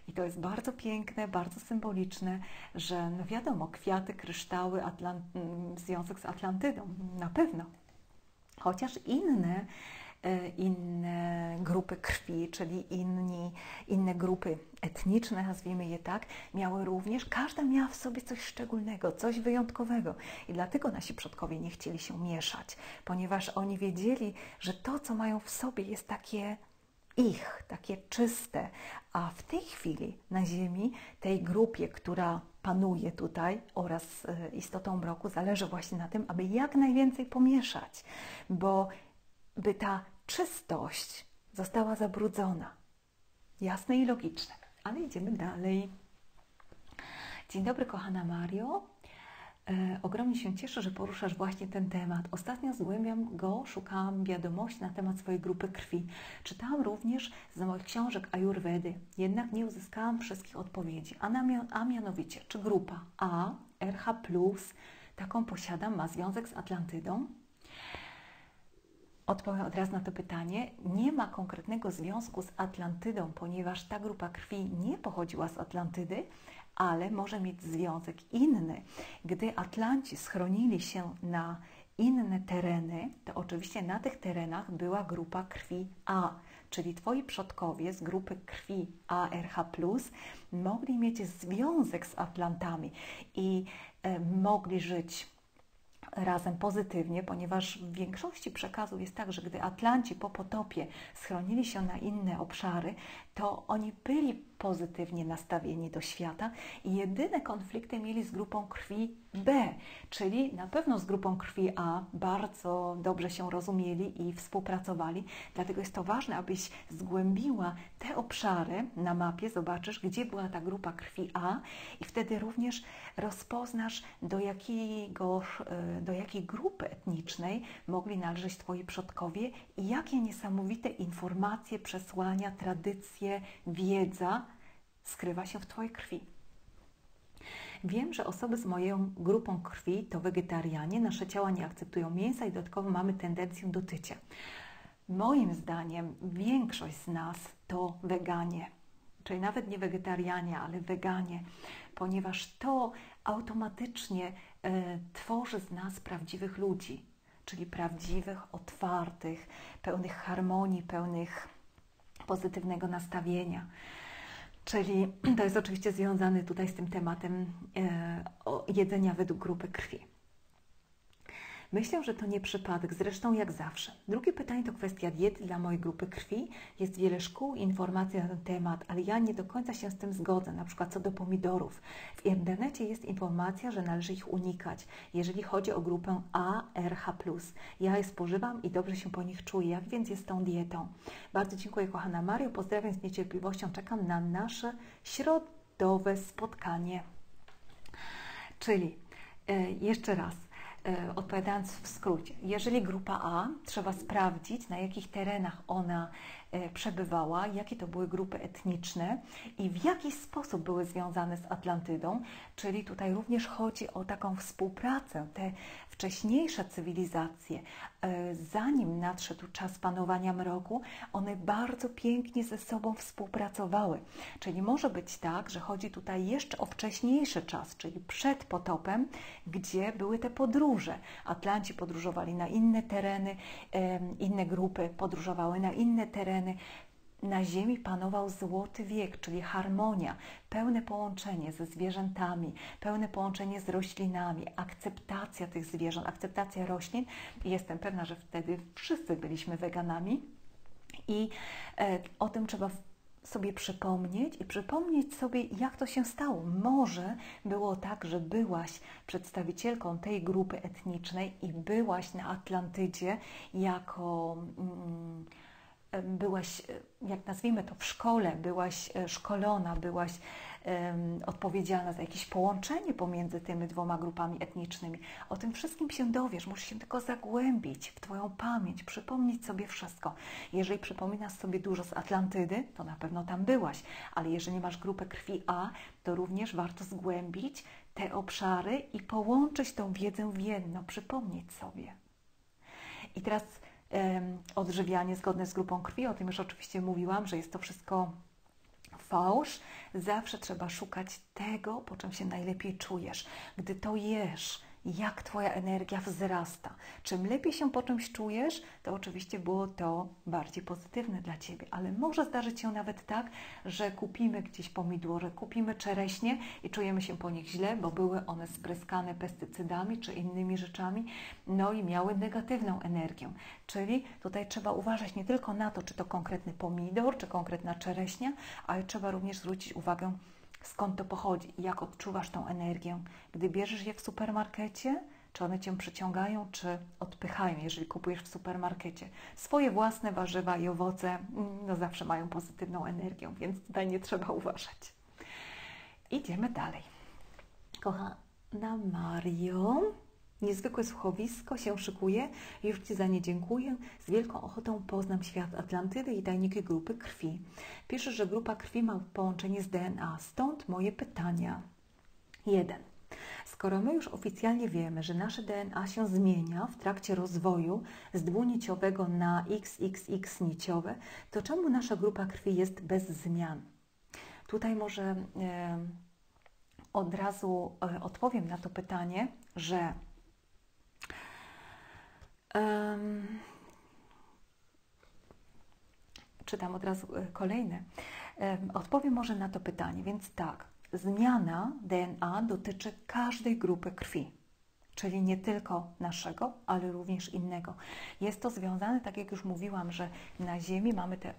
I to jest bardzo piękne, bardzo symboliczne, że no wiadomo, kwiaty, kryształy, związek z Atlantydą, na pewno. Chociaż inne grupy krwi, czyli inne grupy etniczne, nazwijmy je tak, miały również, każda miała w sobie coś szczególnego, coś wyjątkowego i dlatego nasi przodkowie nie chcieli się mieszać, ponieważ oni wiedzieli, że to, co mają w sobie, jest takie ich, takie czyste, a w tej chwili na Ziemi, tej grupie, która panuje tutaj oraz istotą mroku, zależy właśnie na tym, aby jak najwięcej pomieszać, bo by ta czystość została zabrudzona. Jasne i logiczne. Ale idziemy dalej. Dzień dobry, kochana Mario. Ogromnie się cieszę, że poruszasz właśnie ten temat. Ostatnio zgłębiam go, szukałam wiadomości na temat swojej grupy krwi. Czytałam również z moich książek Ajurvedy, jednak nie uzyskałam wszystkich odpowiedzi. A mianowicie, czy grupa A, RH+, taką posiadam, ma związek z Atlantydą? Odpowiem od razu na to pytanie. Nie ma konkretnego związku z Atlantydą, ponieważ ta grupa krwi nie pochodziła z Atlantydy, ale może mieć związek inny. Gdy Atlanci schronili się na inne tereny, to oczywiście na tych terenach była grupa krwi A, czyli twoi przodkowie z grupy krwi ARH+, mogli mieć związek z Atlantami i mogli żyć razem pozytywnie, ponieważ w większości przekazów jest tak, że gdy Atlanci po potopie schronili się na inne obszary, to oni byli pozytywnie nastawieni do świata i jedyne konflikty mieli z grupą krwi B, czyli na pewno z grupą krwi A bardzo dobrze się rozumieli i współpracowali, dlatego jest to ważne, abyś zgłębiła te obszary na mapie, zobaczysz, gdzie była ta grupa krwi A i wtedy również rozpoznasz, do jakiej grupy etnicznej mogli należeć twoi przodkowie i jakie niesamowite informacje, przesłania, tradycje, wiedza skrywa się w twojej krwi. Wiem, że osoby z moją grupą krwi to wegetarianie, nasze ciała nie akceptują mięsa i dodatkowo mamy tendencję do tycia. Moim zdaniem większość z nas to weganie, czyli nawet nie wegetarianie, ale weganie, ponieważ to automatycznie tworzy z nas prawdziwych ludzi, czyli prawdziwych, otwartych, pełnych harmonii, pełnych pozytywnego nastawienia. Czyli to jest oczywiście związane tutaj z tym tematem jedzenia według grupy krwi. Myślę, że to nie przypadek, zresztą jak zawsze. Drugie pytanie to kwestia diety dla mojej grupy krwi. Jest wiele szkół i informacji na ten temat, ale ja nie do końca się z tym zgodzę, na przykład co do pomidorów. W internecie jest informacja, że należy ich unikać, jeżeli chodzi o grupę ARH+. Ja je spożywam i dobrze się po nich czuję, jak więc jest z tą dietą. Bardzo dziękuję, kochana Mario, pozdrawiam z niecierpliwością, czekam na nasze środowe spotkanie. Czyli jeszcze raz. Odpowiadając w skrócie, jeżeli grupa A, trzeba sprawdzić, na jakich terenach ona przebywała, jakie to były grupy etniczne i w jaki sposób były związane z Atlantydą, czyli tutaj również chodzi o taką współpracę, te wcześniejsze cywilizacje, zanim nadszedł czas panowania mroku, one bardzo pięknie ze sobą współpracowały, czyli może być tak, że chodzi tutaj jeszcze o wcześniejszy czas, czyli przed potopem, gdzie były te podróże. Atlanci podróżowali na inne tereny, inne grupy podróżowały na inne tereny. na ziemi panował złoty wiek, czyli harmonia, pełne połączenie ze zwierzętami, pełne połączenie z roślinami, akceptacja tych zwierząt, akceptacja roślin. I jestem pewna, że wtedy wszyscy byliśmy weganami i o tym trzeba sobie przypomnieć i przypomnieć sobie, jak to się stało. Może było tak, że byłaś przedstawicielką tej grupy etnicznej i byłaś na Atlantydzie jako... byłaś, jak nazwijmy to, w szkole, byłaś szkolona, byłaś odpowiedzialna za jakieś połączenie pomiędzy tymi dwoma grupami etnicznymi. O tym wszystkim się dowiesz, musisz się tylko zagłębić w Twoją pamięć, przypomnieć sobie wszystko. Jeżeli przypominasz sobie dużo z Atlantydy, to na pewno tam byłaś, ale jeżeli masz grupę krwi A, to również warto zgłębić te obszary i połączyć tą wiedzę w jedno, przypomnieć sobie. I teraz odżywianie zgodne z grupą krwi, o tym już oczywiście mówiłam, że jest to wszystko fałsz. Zawsze trzeba szukać tego, po czym się najlepiej czujesz. Gdy to jesz, jak Twoja energia wzrasta. Czym lepiej się po czymś czujesz, to oczywiście było to bardziej pozytywne dla Ciebie. Ale może zdarzyć się nawet tak, że kupimy gdzieś pomidorę, kupimy czereśnie i czujemy się po nich źle, bo były one spryskane pestycydami czy innymi rzeczami, no i miały negatywną energię. Czyli tutaj trzeba uważać nie tylko na to, czy to konkretny pomidor, czy konkretna czereśnia, ale trzeba również zwrócić uwagę, skąd to pochodzi i jak odczuwasz tą energię, gdy bierzesz je w supermarkecie, czy one Cię przyciągają, czy odpychają, jeżeli kupujesz w supermarkecie. Swoje własne warzywa i owoce, no zawsze mają pozytywną energię, więc tutaj nie trzeba uważać. Idziemy dalej. Kochana Mario, niezwykłe słuchowisko się szykuje, już Ci za nie dziękuję. Z wielką ochotą poznam świat Atlantydy i tajniki grupy krwi. Pisze, że grupa krwi ma połączenie z DNA, stąd moje pytania. 1. Skoro my już oficjalnie wiemy, że nasze DNA się zmienia w trakcie rozwoju z dwuniciowego na XXX niciowe, to czemu nasza grupa krwi jest bez zmian? Tutaj może od razu odpowiem na to pytanie, że czytam od razu kolejne. Odpowiem może na to pytanie, więc tak, zmiana DNA dotyczy każdej grupy krwi, czyli nie tylko naszego, ale również innego. Jest to związane, tak jak już mówiłam, że na Ziemi mamy te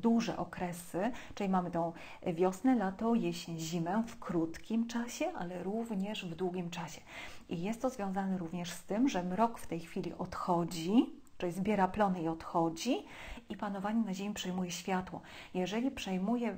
duże okresy, czyli mamy tą wiosnę, lato, jesień, zimę w krótkim czasie, ale również w długim czasie. I jest to związane również z tym, że mrok w tej chwili odchodzi, czyli zbiera plony i odchodzi, i panowanie nad Ziemią przejmuje światło. Jeżeli przejmuje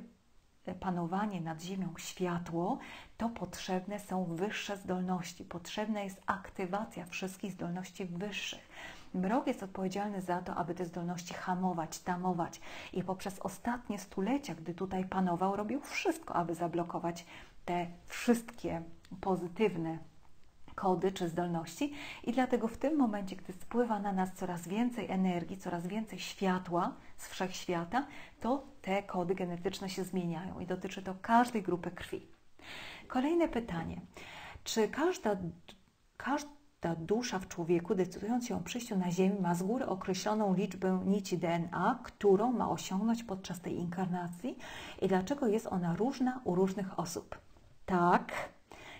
panowanie nad Ziemią światło, to potrzebne są wyższe zdolności, potrzebna jest aktywacja wszystkich zdolności wyższych. Mrok jest odpowiedzialny za to, aby te zdolności hamować, tamować i poprzez ostatnie stulecia, gdy tutaj panował, robił wszystko, aby zablokować te wszystkie pozytywne kody czy zdolności i dlatego w tym momencie, gdy spływa na nas coraz więcej energii, coraz więcej światła z wszechświata, to te kody genetyczne się zmieniają i dotyczy to każdej grupy krwi. Kolejne pytanie. Czy każda dusza w człowieku, decydując się o przyjściu na Ziemię, ma z góry określoną liczbę nici DNA, którą ma osiągnąć podczas tej inkarnacji i dlaczego jest ona różna u różnych osób? Tak,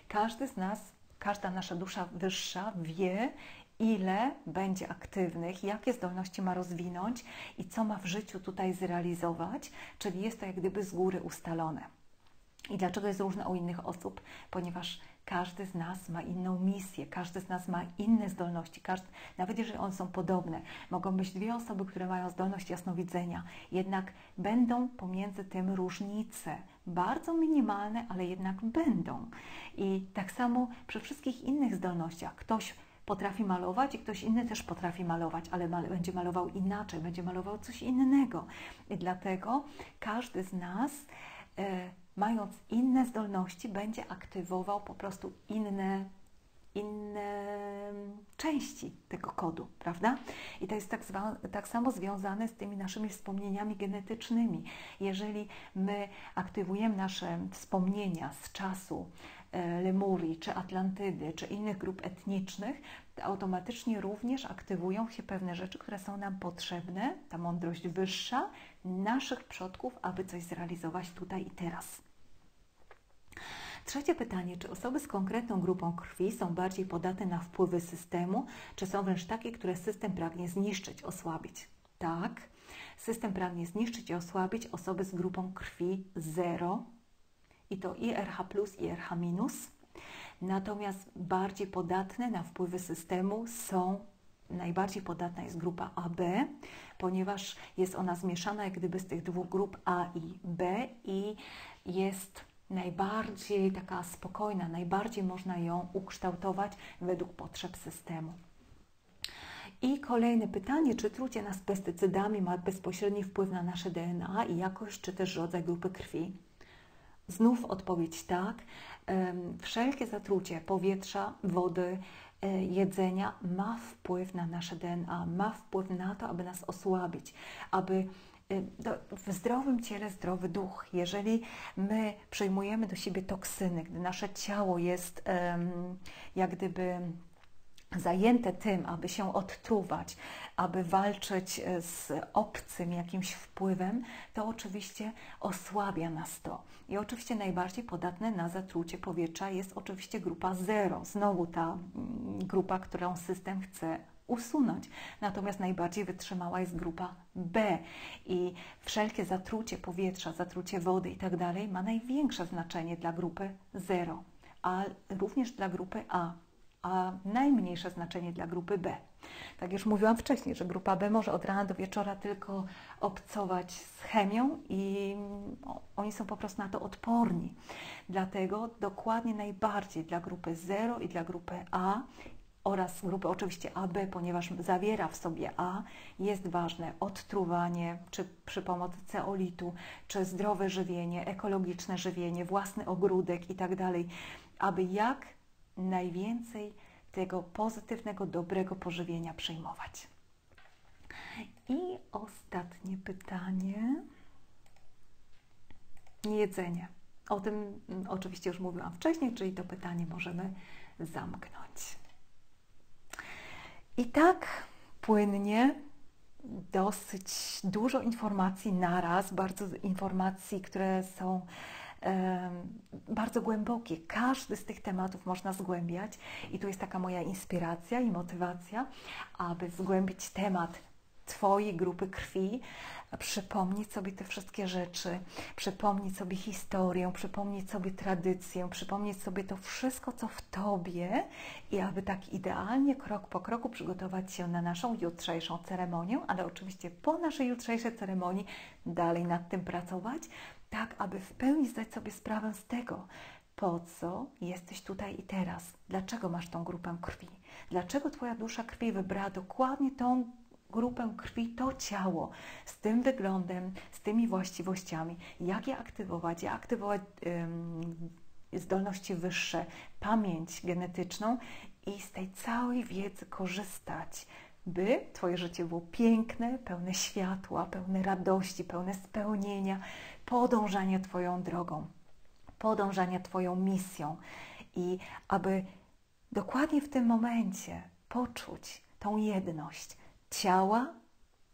każdy z nas, każda nasza dusza wyższa wie, ile będzie aktywnych, jakie zdolności ma rozwinąć i co ma w życiu tutaj zrealizować, czyli jest to jak gdyby z góry ustalone. I dlaczego jest różne u innych osób? Ponieważ każdy z nas ma inną misję, każdy z nas ma inne zdolności, nawet jeżeli one są podobne. Mogą być dwie osoby, które mają zdolność jasnowidzenia, jednak będą pomiędzy tym różnice. Bardzo minimalne, ale jednak będą. I tak samo przy wszystkich innych zdolnościach. Ktoś potrafi malować i ktoś inny też potrafi malować, ale będzie malował inaczej, będzie malował coś innego. I dlatego każdy z nas, mając inne zdolności, będzie aktywował po prostu inne części tego kodu, prawda? I to jest tak samo związane z tymi naszymi wspomnieniami genetycznymi. Jeżeli my aktywujemy nasze wspomnienia z czasu Lemurii, czy Atlantydy, czy innych grup etnicznych, automatycznie również aktywują się pewne rzeczy, które są nam potrzebne, ta mądrość wyższa naszych przodków, aby coś zrealizować tutaj i teraz. Trzecie pytanie, czy osoby z konkretną grupą krwi są bardziej podatne na wpływy systemu, czy są wręcz takie, które system pragnie zniszczyć, osłabić? Tak, system pragnie zniszczyć i osłabić osoby z grupą krwi 0, i to i RH+, i RH-. Natomiast bardziej podatne na wpływy systemu są, najbardziej podatna jest grupa AB, ponieważ jest ona zmieszana jak gdyby z tych dwóch grup A i B i jest najbardziej taka spokojna, najbardziej można ją ukształtować według potrzeb systemu. I kolejne pytanie, czy trucie nas pestycydami ma bezpośredni wpływ na nasze DNA i jakość, czy też rodzaj grupy krwi? Znów odpowiedź tak. Wszelkie zatrucie powietrza, wody, jedzenia ma wpływ na nasze DNA, ma wpływ na to, aby nas osłabić, aby w zdrowym ciele zdrowy duch. Jeżeli my przyjmujemy do siebie toksyny, gdy nasze ciało jest jak gdyby zajęte tym, aby się odtruwać, aby walczyć z obcym jakimś wpływem, to oczywiście osłabia nas to. I oczywiście najbardziej podatne na zatrucie powietrza jest oczywiście grupa 0. Znowu ta grupa, którą system chce usunąć. Natomiast najbardziej wytrzymała jest grupa B i wszelkie zatrucie powietrza, zatrucie wody itd. ma największe znaczenie dla grupy 0, a również dla grupy A, a najmniejsze znaczenie dla grupy B. Tak już mówiłam wcześniej, że grupa B może od rana do wieczora tylko obcować z chemią i oni są po prostu na to odporni. Dlatego dokładnie najbardziej dla grupy 0 i dla grupy A oraz grupy oczywiście AB, ponieważ zawiera w sobie A, jest ważne odtruwanie, czy przy pomocy ceolitu, czy zdrowe żywienie, ekologiczne żywienie, własny ogródek i tak dalej, aby jak najwięcej tego pozytywnego, dobrego pożywienia przyjmować. I ostatnie pytanie. Jedzenie. O tym oczywiście już mówiłam wcześniej, czyli to pytanie możemy zamknąć. I tak płynnie, dosyć dużo informacji naraz, bardzo informacji, które są bardzo głębokie. Każdy z tych tematów można zgłębiać i tu jest taka moja inspiracja i motywacja, aby zgłębić temat Twojej grupy krwi, przypomnieć sobie te wszystkie rzeczy, przypomnieć sobie historię, przypomnieć sobie tradycję, przypomnieć sobie to wszystko, co w Tobie i aby tak idealnie, krok po kroku przygotować się na naszą jutrzejszą ceremonię, ale oczywiście po naszej jutrzejszej ceremonii dalej nad tym pracować, tak aby w pełni zdać sobie sprawę z tego, po co jesteś tutaj i teraz, dlaczego masz tą grupę krwi, dlaczego Twoja dusza krwi wybrała dokładnie tą grupę krwi, to ciało z tym wyglądem, z tymi właściwościami, jak je aktywować, zdolności wyższe, pamięć genetyczną i z tej całej wiedzy korzystać, by Twoje życie było piękne, pełne światła, pełne radości, pełne spełnienia, podążania Twoją drogą, podążania Twoją misją i aby dokładnie w tym momencie poczuć tą jedność ciała,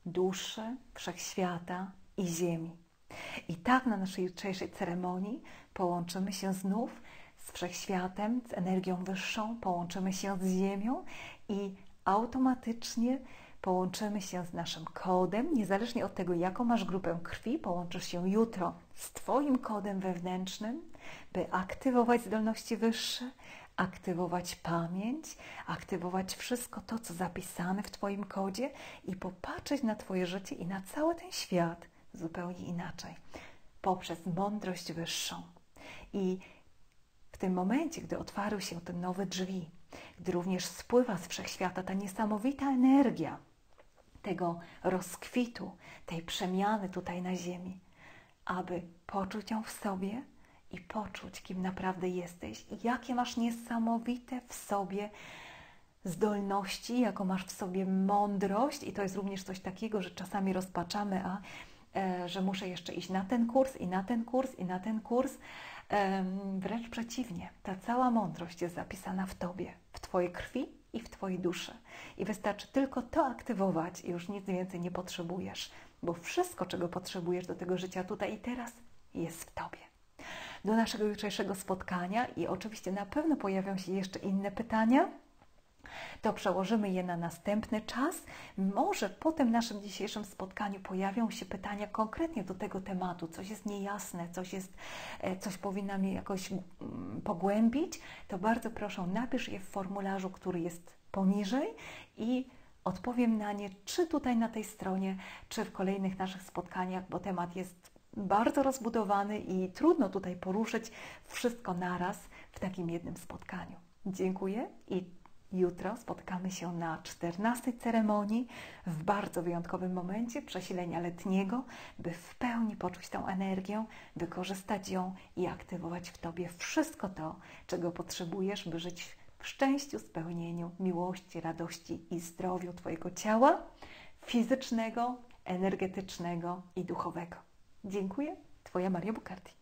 duszy, wszechświata i ziemi. I tak na naszej jutrzejszej ceremonii połączymy się znów z wszechświatem, z energią wyższą, połączymy się z ziemią i automatycznie połączymy się z naszym kodem, niezależnie od tego, jaką masz grupę krwi, połączysz się jutro z Twoim kodem wewnętrznym, by aktywować zdolności wyższe, aktywować pamięć, aktywować wszystko to, co zapisane w Twoim kodzie i popatrzeć na Twoje życie i na cały ten świat zupełnie inaczej, poprzez mądrość wyższą. I w tym momencie, gdy otwarły się te nowe drzwi, gdy również spływa z wszechświata ta niesamowita energia tego rozkwitu, tej przemiany tutaj na ziemi, aby poczuć ją w sobie i poczuć, kim naprawdę jesteś i jakie masz niesamowite w sobie zdolności, jaką masz w sobie mądrość i to jest również coś takiego, że czasami rozpaczamy, że muszę jeszcze iść na ten kurs i na ten kurs i na ten kurs, Wręcz przeciwnie, ta cała mądrość jest zapisana w Tobie, w Twojej krwi i w Twojej duszy. I wystarczy tylko to aktywować i już nic więcej nie potrzebujesz, bo wszystko, czego potrzebujesz do tego życia tutaj i teraz, jest w Tobie. Do naszego jutrzejszego spotkania i oczywiście na pewno pojawią się jeszcze inne pytania, to przełożymy je na następny czas. Może po tym naszym dzisiejszym spotkaniu pojawią się pytania konkretnie do tego tematu. Coś jest niejasne, coś powinnam jakoś pogłębić. To bardzo proszę, napisz je w formularzu, który jest poniżej i odpowiem na nie, czy tutaj na tej stronie, czy w kolejnych naszych spotkaniach, bo temat jest bardzo rozbudowany i trudno tutaj poruszyć wszystko naraz w takim jednym spotkaniu. Dziękuję i jutro spotkamy się na 14. ceremonii w bardzo wyjątkowym momencie przesilenia letniego, by w pełni poczuć tą energię, wykorzystać ją i aktywować w Tobie wszystko to, czego potrzebujesz, by żyć w szczęściu, spełnieniu, miłości, radości i zdrowiu Twojego ciała fizycznego, energetycznego i duchowego. Dziękuję. Twoja Maria Bucardi.